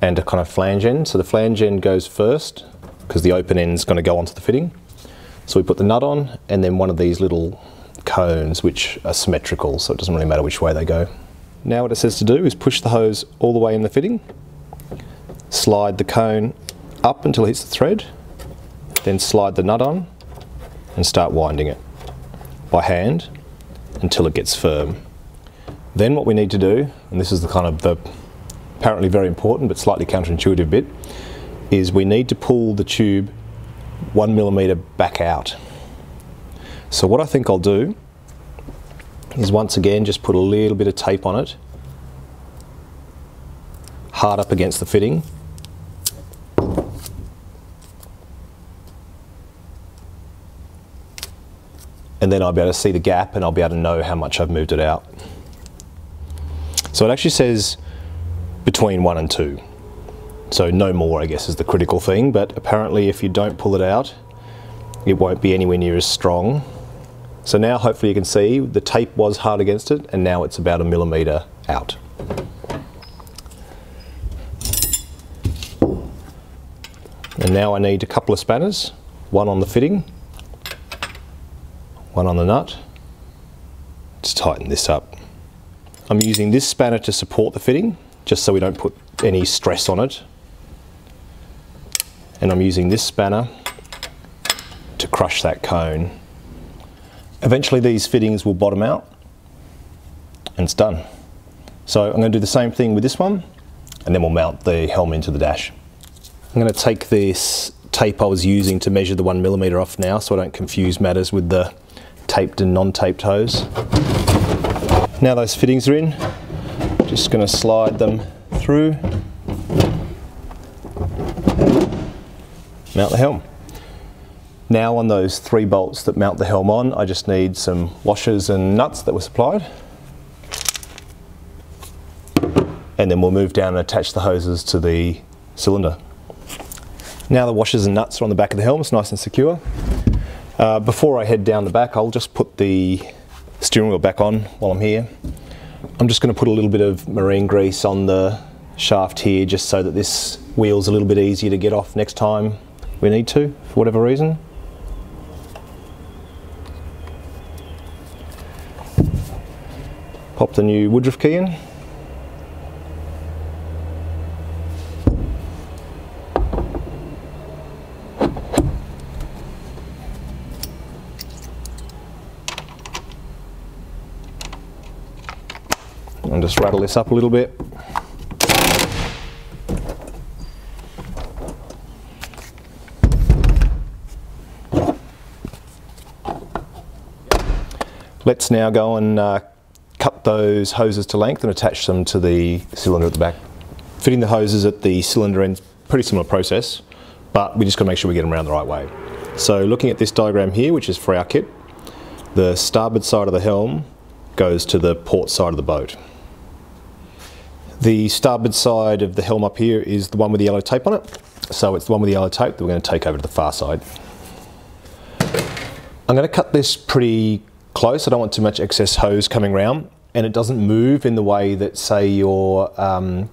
and a kind of flange end. So the flange end goes first, because the open end's going to go onto the fitting. So we put the nut on and then one of these little cones which are symmetrical, so it doesn't really matter which way they go. Now what it says to do is push the hose all the way in the fitting, slide the cone up until it hits the thread, then slide the nut on and start winding it by hand until it gets firm. Then what we need to do, and this is the kind of the apparently very important but slightly counterintuitive bit, is we need to pull the tube 1 millimetre back out. So what I think I'll do is once again just put a little bit of tape on it, hard up against the fitting, and then I'll be able to see the gap and I'll be able to know how much I've moved it out. So it actually says between 1 and 2. So no more, I guess, is the critical thing, but apparently if you don't pull it out, it won't be anywhere near as strong. So now hopefully you can see the tape was hard against it and now it's about 1 millimetre out. And now I need a couple of spanners, one on the fitting, one on the nut, to tighten this up. I'm using this spanner to support the fitting, just so we don't put any stress on it. And I'm using this spanner to crush that cone. Eventually these fittings will bottom out and it's done. So I'm going to do the same thing with this one and then we'll mount the helm into the dash. I'm going to take this tape I was using to measure the 1mm off now, so I don't confuse matters with the taped and non-taped hose. Now those fittings are in, just going to slide them through, mount the helm. Now on those 3 bolts that mount the helm on, I just need some washers and nuts that were supplied. And then we'll move down and attach the hoses to the cylinder. Now the washers and nuts are on the back of the helm, it's nice and secure. Before I head down the back, I'll just put the steering wheel back on while I'm here. I'm just going to put a little bit of marine grease on the shaft here just so that this wheel's a little bit easier to get off next time we need to, for whatever reason. Pop the new Woodruff key in. And just rattle this up a little bit. Let's now go and cut those hoses to length and attach them to the cylinder at the back. Fitting the hoses at the cylinder end is a pretty similar process, but we just got to make sure we get them around the right way. So looking at this diagram here, which is for our kit, the starboard side of the helm goes to the port side of the boat. The starboard side of the helm up here is the one with the yellow tape on it, so it's the one with the yellow tape that we're going to take over to the far side. I'm going to cut this pretty close. I don't want too much excess hose coming round, and it doesn't move in the way that, say, your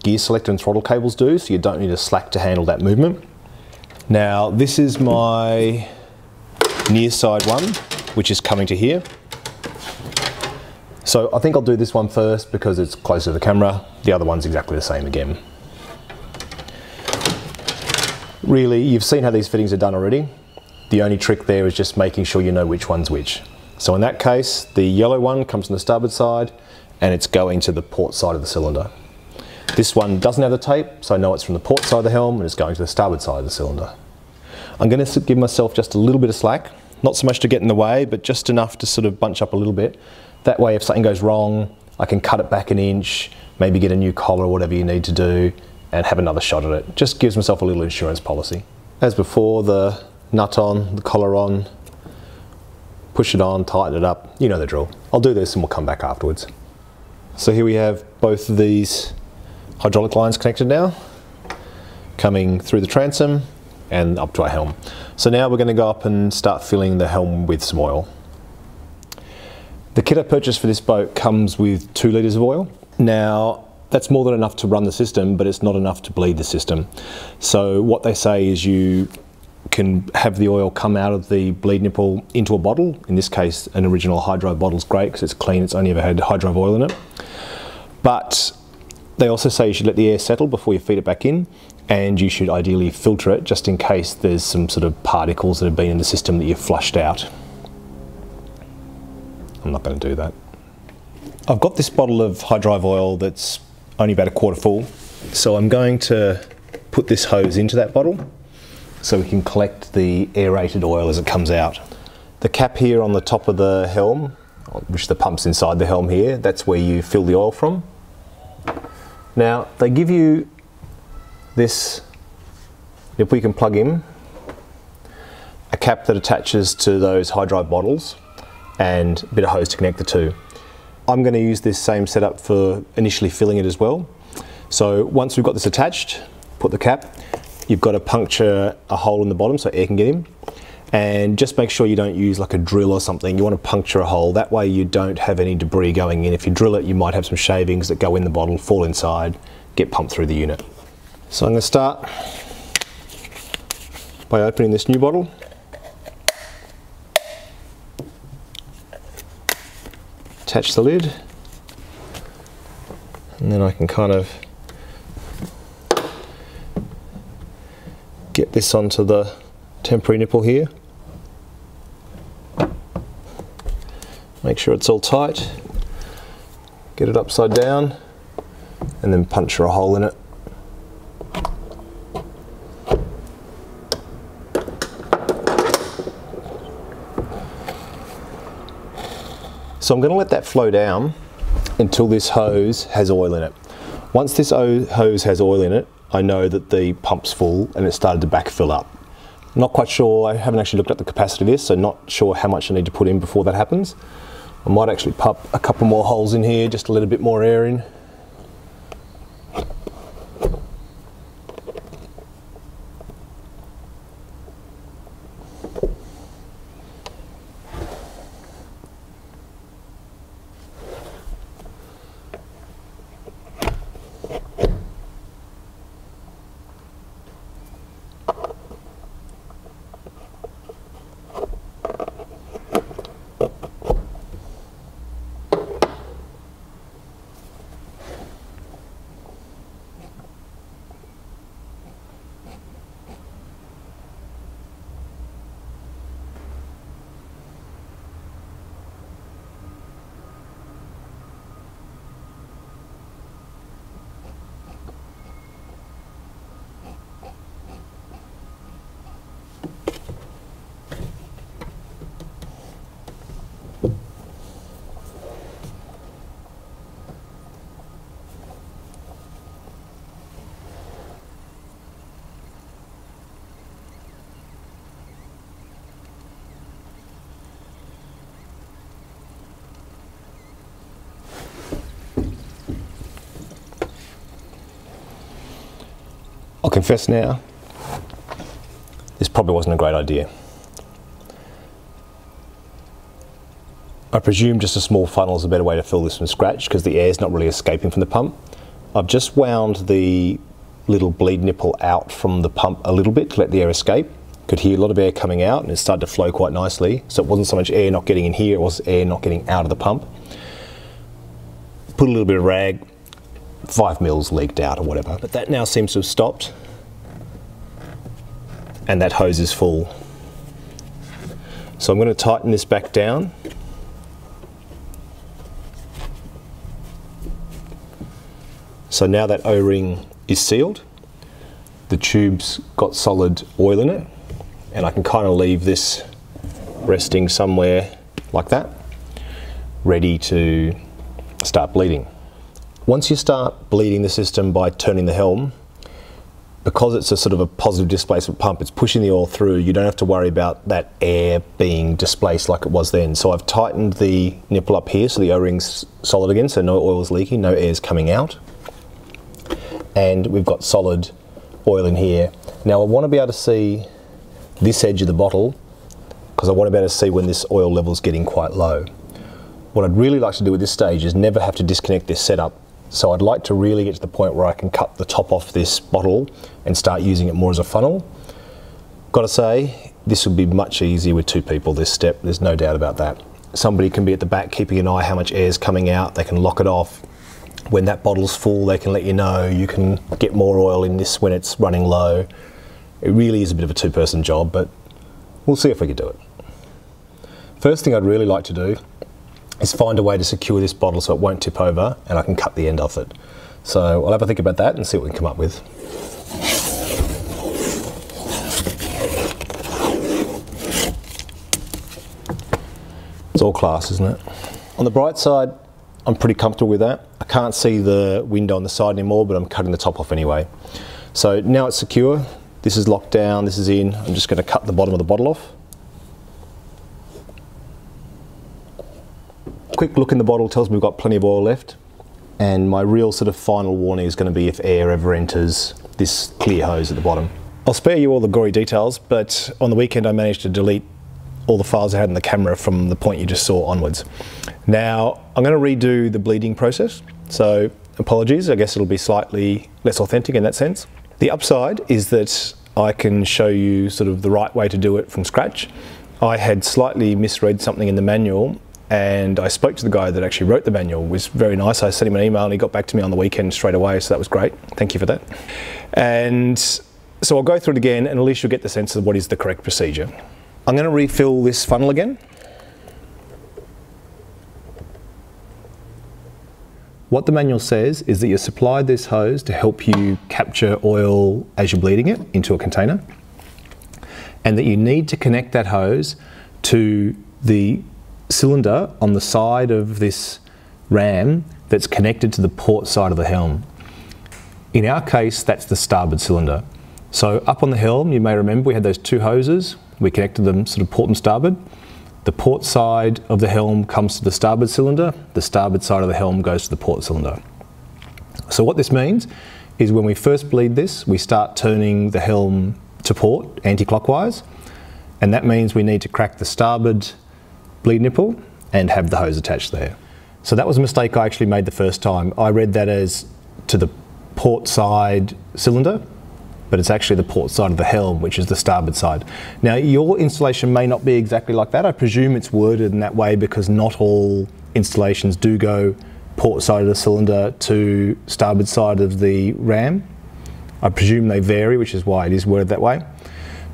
gear selector and throttle cables do, so you don't need a slack to handle that movement. Now this is my near side one, which is coming to here. So I think I'll do this one first because it's closer to the camera. The other one's exactly the same again. Really, you've seen how these fittings are done already. The only trick there is just making sure you know which one's which. So in that case, the yellow one comes from the starboard side and it's going to the port side of the cylinder. This one doesn't have the tape, so I know it's from the port side of the helm and it's going to the starboard side of the cylinder. I'm going to give myself just a little bit of slack, not so much to get in the way, but just enough to sort of bunch up a little bit. That way if something goes wrong, I can cut it back an inch, maybe get a new collar or whatever you need to do, and have another shot at it. Just gives myself a little insurance policy. As before, the nut on, the collar on, push it on, tighten it up, you know the drill. I'll do this and we'll come back afterwards. So here we have both of these hydraulic lines connected now, coming through the transom and up to our helm. So now we're going to go up and start filling the helm with some oil. The kit I purchased for this boat comes with 2 litres of oil. Now that's more than enough to run the system, but it's not enough to bleed the system. So what they say is you can have the oil come out of the bleed nipple into a bottle. In this case, an original HyDrive bottle is great because it's clean, it's only ever had HyDrive oil in it. But they also say you should let the air settle before you feed it back in, and you should ideally filter it just in case there's some sort of particles that have been in the system that you've flushed out. I'm not going to do that. I've got this bottle of HyDrive oil that's only about a quarter full, so I'm going to put this hose into that bottle so we can collect the aerated oil as it comes out. The cap here on the top of the helm, which the pump's inside the helm here, that's where you fill the oil from. Now they give you this, if we can plug in, a cap that attaches to those HyDrive bottles and a bit of hose to connect the two. I'm going to use this same setup for initially filling it as well. So once we've got this attached, put the cap, you've got to puncture a hole in the bottom so air can get in, and just make sure you don't use like a drill or something. You want to puncture a hole, that way you don't have any debris going in. If you drill it, you might have some shavings that go in the bottle, fall inside, get pumped through the unit. So I'm going to start by opening this new bottle. Attach the lid, and then I can kind of get this onto the temporary nipple here. Make sure it's all tight, get it upside down, and then puncture a hole in it So I'm going to let that flow down until this hose has oil in it. Once this hose has oil in it, I know that the pump's full and it started to backfill up. Not quite sure, I haven't actually looked at the capacity of this, so not sure how much I need to put in before that happens. I might actually pump a couple more holes in here, just a little bit more air in. I'll confess now, this probably wasn't a great idea. I presume just a small funnel is a better way to fill this from scratch because the air's not really escaping from the pump. I've just wound the little bleed nipple out from the pump a little bit to let the air escape. Could hear a lot of air coming out and it started to flow quite nicely. So it wasn't so much air not getting in here, it was air not getting out of the pump. Put a little bit of rag, 5 mils leaked out or whatever, but that now seems to have stopped and that hose is full. So I'm going to tighten this back down so now that O-ring is sealed, the tube's got solid oil in it, and I can kind of leave this resting somewhere like that, ready to start bleeding. Once you start bleeding the system by turning the helm, because it's a sort of a positive displacement pump, it's pushing the oil through, you don't have to worry about that air being displaced like it was then. So I've tightened the nipple up here so the O-ring's solid again, so no oil's leaking, no air's coming out. And we've got solid oil in here. Now I want to be able to see this edge of the bottle because I want to be able to see when this oil level's getting quite low. What I'd really like to do at this stage is never have to disconnect this setup. So I'd like to really get to the point where I can cut the top off this bottle and start using it more as a funnel. Gotta say, this would be much easier with two people, this step, there's no doubt about that. Somebody can be at the back keeping an eye how much air is coming out, they can lock it off. When that bottle's full, they can let you know, you can get more oil in this when it's running low. It really is a bit of a two-person job, but we'll see if we can do it. First thing I'd really like to do is find a way to secure this bottle so it won't tip over and I can cut the end off it. So I'll have a think about that and see what we can come up with. It's all class, isn't it? On the bright side, I'm pretty comfortable with that. I can't see the window on the side anymore, but I'm cutting the top off anyway. So now it's secure. This is locked down, this is in. I'm just going to cut the bottom of the bottle off. Quick look in the bottle tells me we've got plenty of oil left, and my real sort of final warning is going to be if air ever enters this clear hose at the bottom. I'll spare you all the gory details, but on the weekend I managed to delete all the files I had in the camera from the point you just saw onwards. Now I'm going to redo the bleeding process, so apologies, I guess it'll be slightly less authentic in that sense. The upside is that I can show you sort of the right way to do it from scratch. I had slightly misread something in the manual, and I spoke to the guy that actually wrote the manual. It was very nice. I sent him an email and he got back to me on the weekend straight away, so that was great. Thank you for that. And so I'll go through it again and at least you'll get the sense of what is the correct procedure. I'm going to refill this funnel again. What the manual says is that you supplied this hose to help you capture oil as you're bleeding it into a container, and that you need to connect that hose to the cylinder on the side of this ram that's connected to the port side of the helm. In our case, that's the starboard cylinder. So up on the helm, you may remember we had those two hoses. We connected them sort of port and starboard. The port side of the helm comes to the starboard cylinder. The starboard side of the helm goes to the port cylinder. So what this means is when we first bleed this, we start turning the helm to port anti-clockwise, and that means we need to crack the starboard bleed nipple and have the hose attached there. So that was a mistake I actually made the first time. I read that as to the port side cylinder, but it's actually the port side of the helm, which is the starboard side. Now, your installation may not be exactly like that. I presume it's worded in that way because not all installations do go port side of the cylinder to starboard side of the ram. I presume they vary, which is why it is worded that way.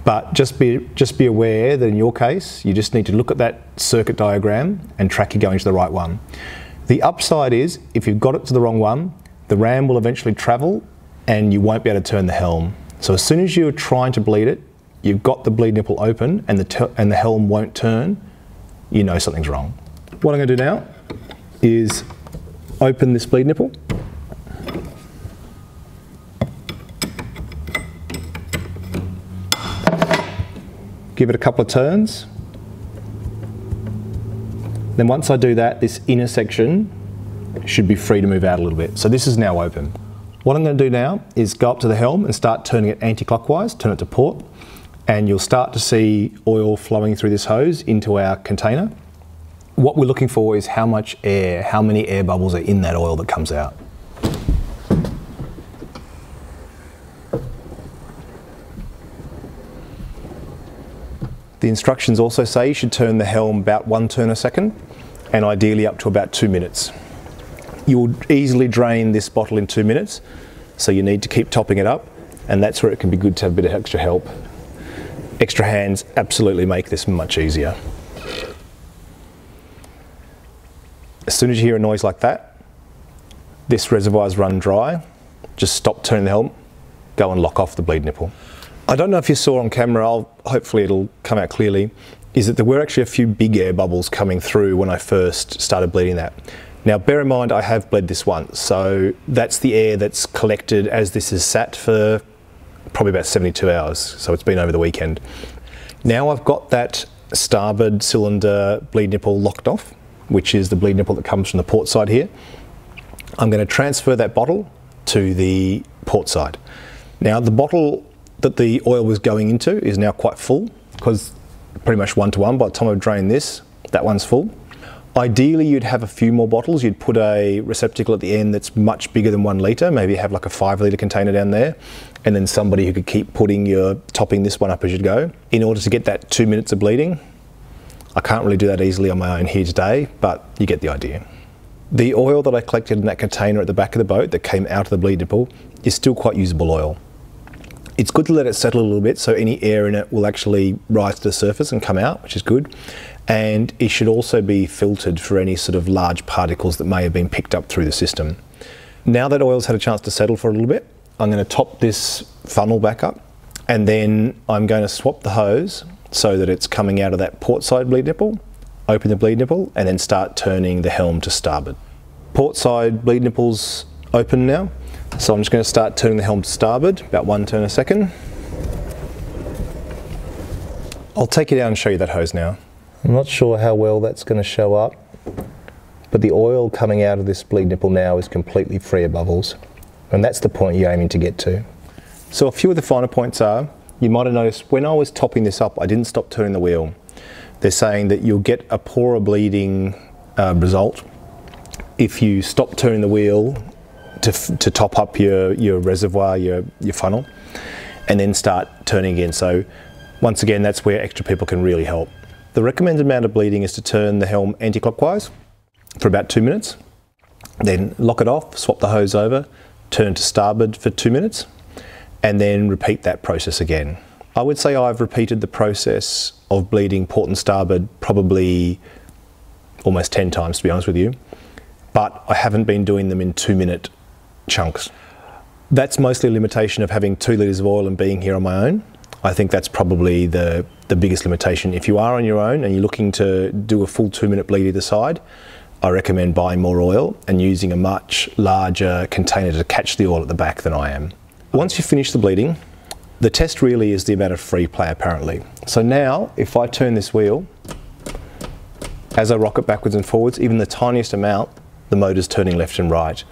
But just be aware that in your case, you just need to look at that circuit diagram and track you going to the right one. The upside is, if you've got it to the wrong one, the ram will eventually travel and you won't be able to turn the helm. So as soon as you're trying to bleed it, you've got the bleed nipple open and the helm won't turn, you know something's wrong. What I'm going to do now is open this bleed nipple. Give it a couple of turns. Then once I do that, this inner section should be free to move out a little bit. So this is now open. What I'm going to do now is go up to the helm and start turning it anti-clockwise, turn it to port, and you'll start to see oil flowing through this hose into our container. What we're looking for is how much air, how many air bubbles are in that oil that comes out. The instructions also say you should turn the helm about 1 turn a second and ideally up to about 2 minutes. You'll easily drain this bottle in 2 minutes, so you need to keep topping it up, and that's where it can be good to have a bit of extra help. Extra hands absolutely make this much easier. As soon as you hear a noise like that, this reservoir's run dry, just stop turning the helm, go and lock off the bleed nipple. I don't know if you saw on camera, hopefully it'll come out clearly, is that there were actually a few big air bubbles coming through when I first started bleeding that. Now bear in mind I have bled this once, so that's the air that's collected as this is sat for probably about 72 hours, so it's been over the weekend. Now I've got that starboard cylinder bleed nipple locked off, which is the bleed nipple that comes from the port side here. I'm going to transfer that bottle to the port side. Now the bottle that the oil was going into is now quite full, because pretty much 1 to 1, by the time I've drained this, that one's full. Ideally, you'd have a few more bottles. You'd put a receptacle at the end that's much bigger than 1 litre, maybe have like a 5 litre container down there, and then somebody who could keep topping this one up as you go, in order to get that 2 minutes of bleeding. I can't really do that easily on my own here today, but you get the idea. The oil that I collected in that container at the back of the boat that came out of the bleed nipple is still quite usable oil. It's good to let it settle a little bit so any air in it will actually rise to the surface and come out, which is good. And it should also be filtered for any sort of large particles that may have been picked up through the system. Now that oil's had a chance to settle for a little bit, I'm going to top this funnel back up, and then I'm going to swap the hose so that it's coming out of that port side bleed nipple, open the bleed nipple, and then start turning the helm to starboard. Port side bleed nipple's open now. So I'm just going to start turning the helm to starboard, about 1 turn a second. I'll take you down and show you that hose now. I'm not sure how well that's going to show up, but the oil coming out of this bleed nipple now is completely free of bubbles. And that's the point you're aiming to get to. So a few of the finer points are, you might have noticed when I was topping this up, I didn't stop turning the wheel. They're saying that you'll get a poorer bleeding result if you stop turning the wheel to top up your reservoir, your funnel, and then start turning again. So once again, that's where extra people can really help. The recommended amount of bleeding is to turn the helm anti-clockwise for about 2 minutes, then lock it off, swap the hose over, turn to starboard for 2 minutes, and then repeat that process again. I would say I've repeated the process of bleeding port and starboard probably almost 10 times, to be honest with you, but I haven't been doing them in 2 minute chunks. That's mostly a limitation of having 2 litres of oil and being here on my own. I think that's probably the biggest limitation. If you are on your own and you're looking to do a full 2-minute bleed either side, I recommend buying more oil and using a much larger container to catch the oil at the back than I am. Once you finish the bleeding, the test really is the amount of free play apparently. So now, if I turn this wheel, as I rock it backwards and forwards, even the tiniest amount, the motor's turning left and right.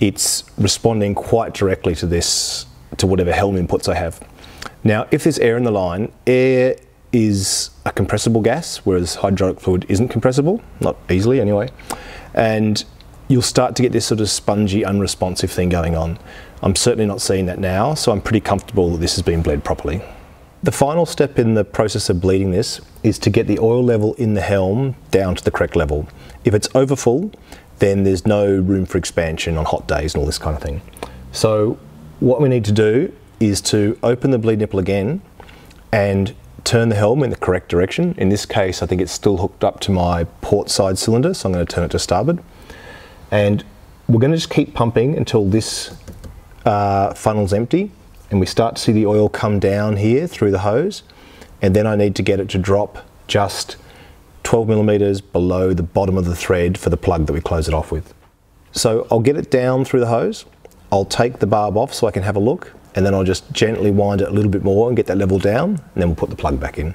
It's responding quite directly to this, to whatever helm inputs I have. Now, if there's air in the line, air is a compressible gas, whereas hydraulic fluid isn't compressible, not easily anyway, and you'll start to get this sort of spongy, unresponsive thing going on. I'm certainly not seeing that now, so I'm pretty comfortable that this has been bled properly. The final step in the process of bleeding this is to get the oil level in the helm down to the correct level. If it's overfull, then there's no room for expansion on hot days and all this kind of thing. So what we need to do is to open the bleed nipple again and turn the helm in the correct direction. In this case, I think it's still hooked up to my port side cylinder, so I'm going to turn it to starboard. And we're going to just keep pumping until this funnel's empty, and we start to see the oil come down here through the hose, and then I need to get it to drop just 12mm below the bottom of the thread for the plug that we close it off with. So I'll get it down through the hose, I'll take the barb off so I can have a look, and then I'll just gently wind it a little bit more and get that level down, and then we'll put the plug back in.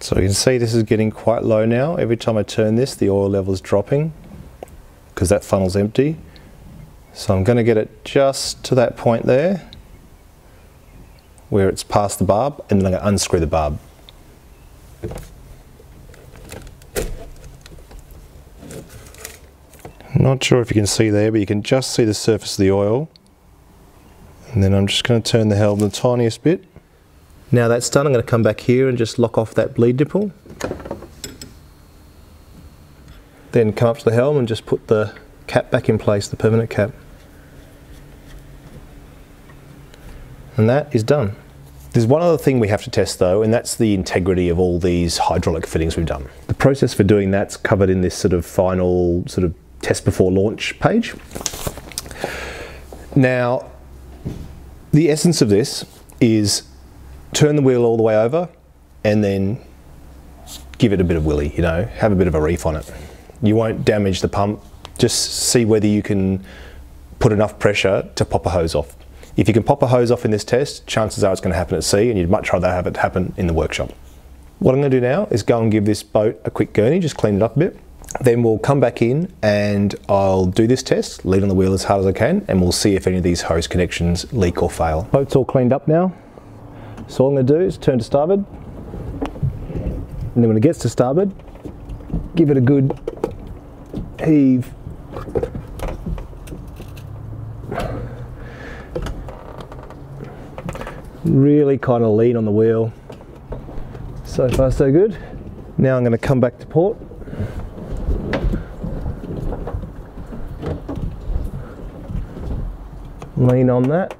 So you can see this is getting quite low now. Every time I turn this, the oil level is dropping because that funnel's empty. So I'm going to get it just to that point there where it's past the barb, and then I'm going to unscrew the barb. I'm not sure if you can see there, but you can just see the surface of the oil. And then I'm just going to turn the helm the tiniest bit. Now that's done, I'm going to come back here and just lock off that bleed nipple. Then come up to the helm and just put the cap back in place, the permanent cap. And that is done. There's one other thing we have to test though, and that's the integrity of all these hydraulic fittings we've done. The process for doing that's covered in this sort of final sort of test before launch page. Now, the essence of this is turn the wheel all the way over and then give it a bit of willy, you know, have a bit of a reef on it. You won't damage the pump, just see whether you can put enough pressure to pop a hose off. If you can pop a hose off in this test, chances are it's going to happen at sea, and you'd much rather have it happen in the workshop. What I'm going to do now is go and give this boat a quick gurney, just clean it up a bit. Then we'll come back in and I'll do this test, lean on the wheel as hard as I can, and we'll see if any of these hose connections leak or fail. Boat's all cleaned up now, so all I'm going to do is turn to starboard, and then when it gets to starboard, give it a good heave. Really kind of lean on the wheel. So far so good. Now I'm going to come back to port. Lean on that.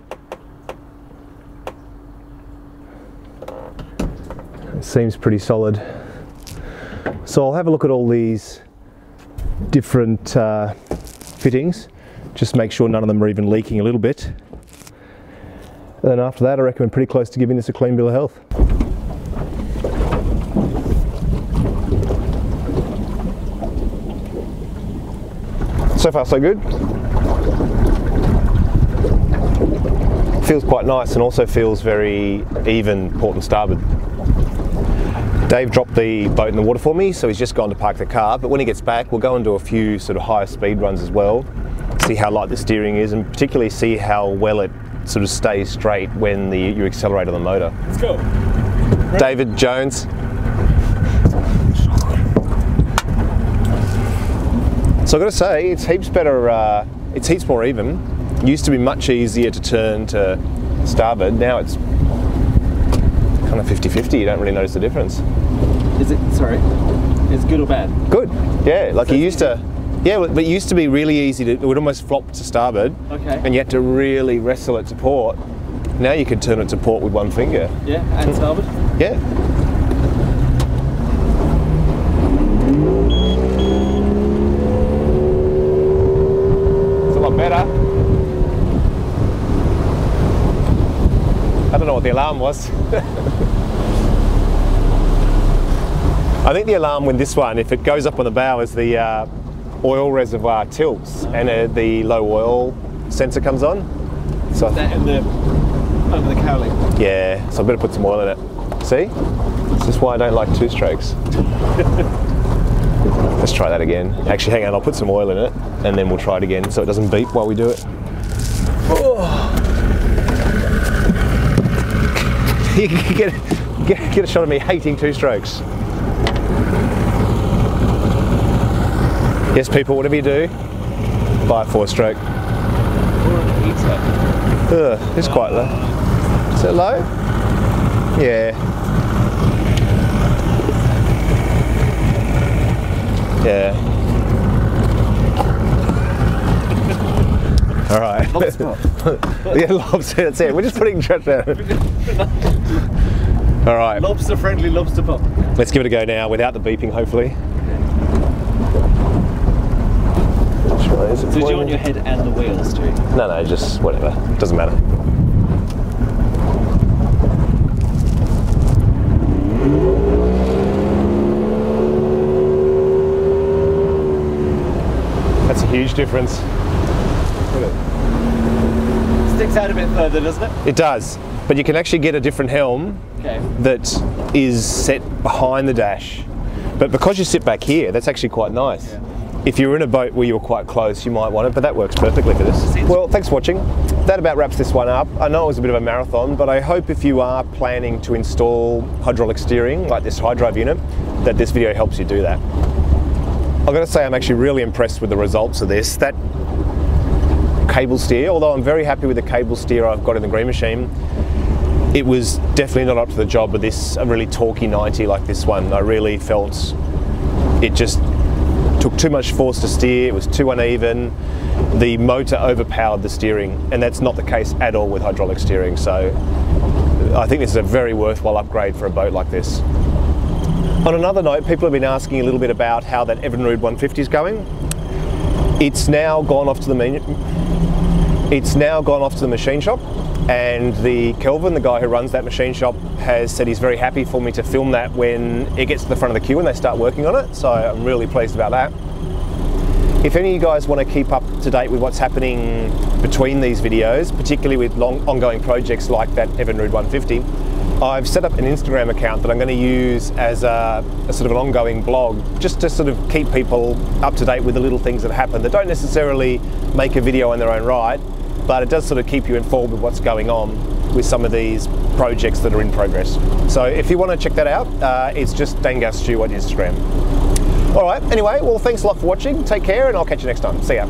It seems pretty solid. So I'll have a look at all these different fittings, just make sure none of them are even leaking a little bit. And then after that, I reckon we're pretty close to giving this a clean bill of health. So far so good. Feels quite nice, and also feels very even port and starboard. Dave dropped the boat in the water for me, so he's just gone to park the car, but when he gets back we'll go and do a few sort of higher speed runs as well, see how light the steering is, and particularly see how well it sort of stays straight when you accelerate on the motor. Let's go. Right. David Jones. So I've got to say, it's heaps better, it's heaps more even. It used to be much easier to turn to starboard, now it's kind of 50-50, you don't really notice the difference. Is it, sorry, is it good or bad? Good, yeah, like you used to, yeah, but it used to be really easy, it would almost flop to starboard, okay, and you had to really wrestle it to port. Now you could turn it to port with one finger. Yeah, and starboard? Yeah. It's a lot better. the alarm was. I think the alarm with this one, if it goes up on the bow, is the oil reservoir tilts and the low oil sensor comes on. So that and the over the cowling. Yeah, so I better put some oil in it. See? This is why I don't like two strokes. Let's try that again. Actually, hang on, I'll put some oil in it and then we'll try it again so it doesn't beep while we do it. Oh. You can get a shot of me hating two strokes. Yes, people, whatever you do, buy a four-stroke. It's quite low. Is it low? Yeah. Yeah. All right. Lobster. Yeah, lobster. That's it. We're just putting trash down. All right. Lobster-friendly lobster pop. Let's give it a go now without the beeping, hopefully. So did you on your head and the wheels too? No, no, just whatever. Doesn't matter. That's a huge difference. Look at it. Sticks out a bit further, doesn't it? It does. But you can actually get a different helm that is set behind the dash. But because you sit back here, that's actually quite nice. Yeah. If you're in a boat where you're quite close, you might want it, but that works perfectly for this. Well, thanks for watching. That about wraps this one up. I know it was a bit of a marathon, but I hope if you are planning to install hydraulic steering, like this HyDrive unit, that this video helps you do that. I've got to say I'm actually really impressed with the results of this. That cable steer, although I'm very happy with the cable steer I've got in the Green Machine, it was definitely not up to the job with this, a really torquey 90 like this one. I really felt it just took too much force to steer, it was too uneven, the motor overpowered the steering, and that's not the case at all with hydraulic steering, so I think this is a very worthwhile upgrade for a boat like this. On another note, people have been asking a little bit about how that Evinrude 150 is going. It's now gone off to the machine shop, and the Kelvin, the guy who runs that machine shop, has said he's very happy for me to film that when it gets to the front of the queue and they start working on it, so I'm really pleased about that. If any of you guys want to keep up to date with what's happening between these videos, particularly with long ongoing projects like that Evinrude 150, I've set up an Instagram account that I'm going to use as a sort of an ongoing blog, just to sort of keep people up to date with the little things that happen that don't necessarily make a video in their own right, but it does sort of keep you informed with what's going on with some of these projects that are in progress. So if you want to check that out, it's just DanGarStew on Instagram. All right, anyway, well, thanks a lot for watching. Take care, and I'll catch you next time. See ya.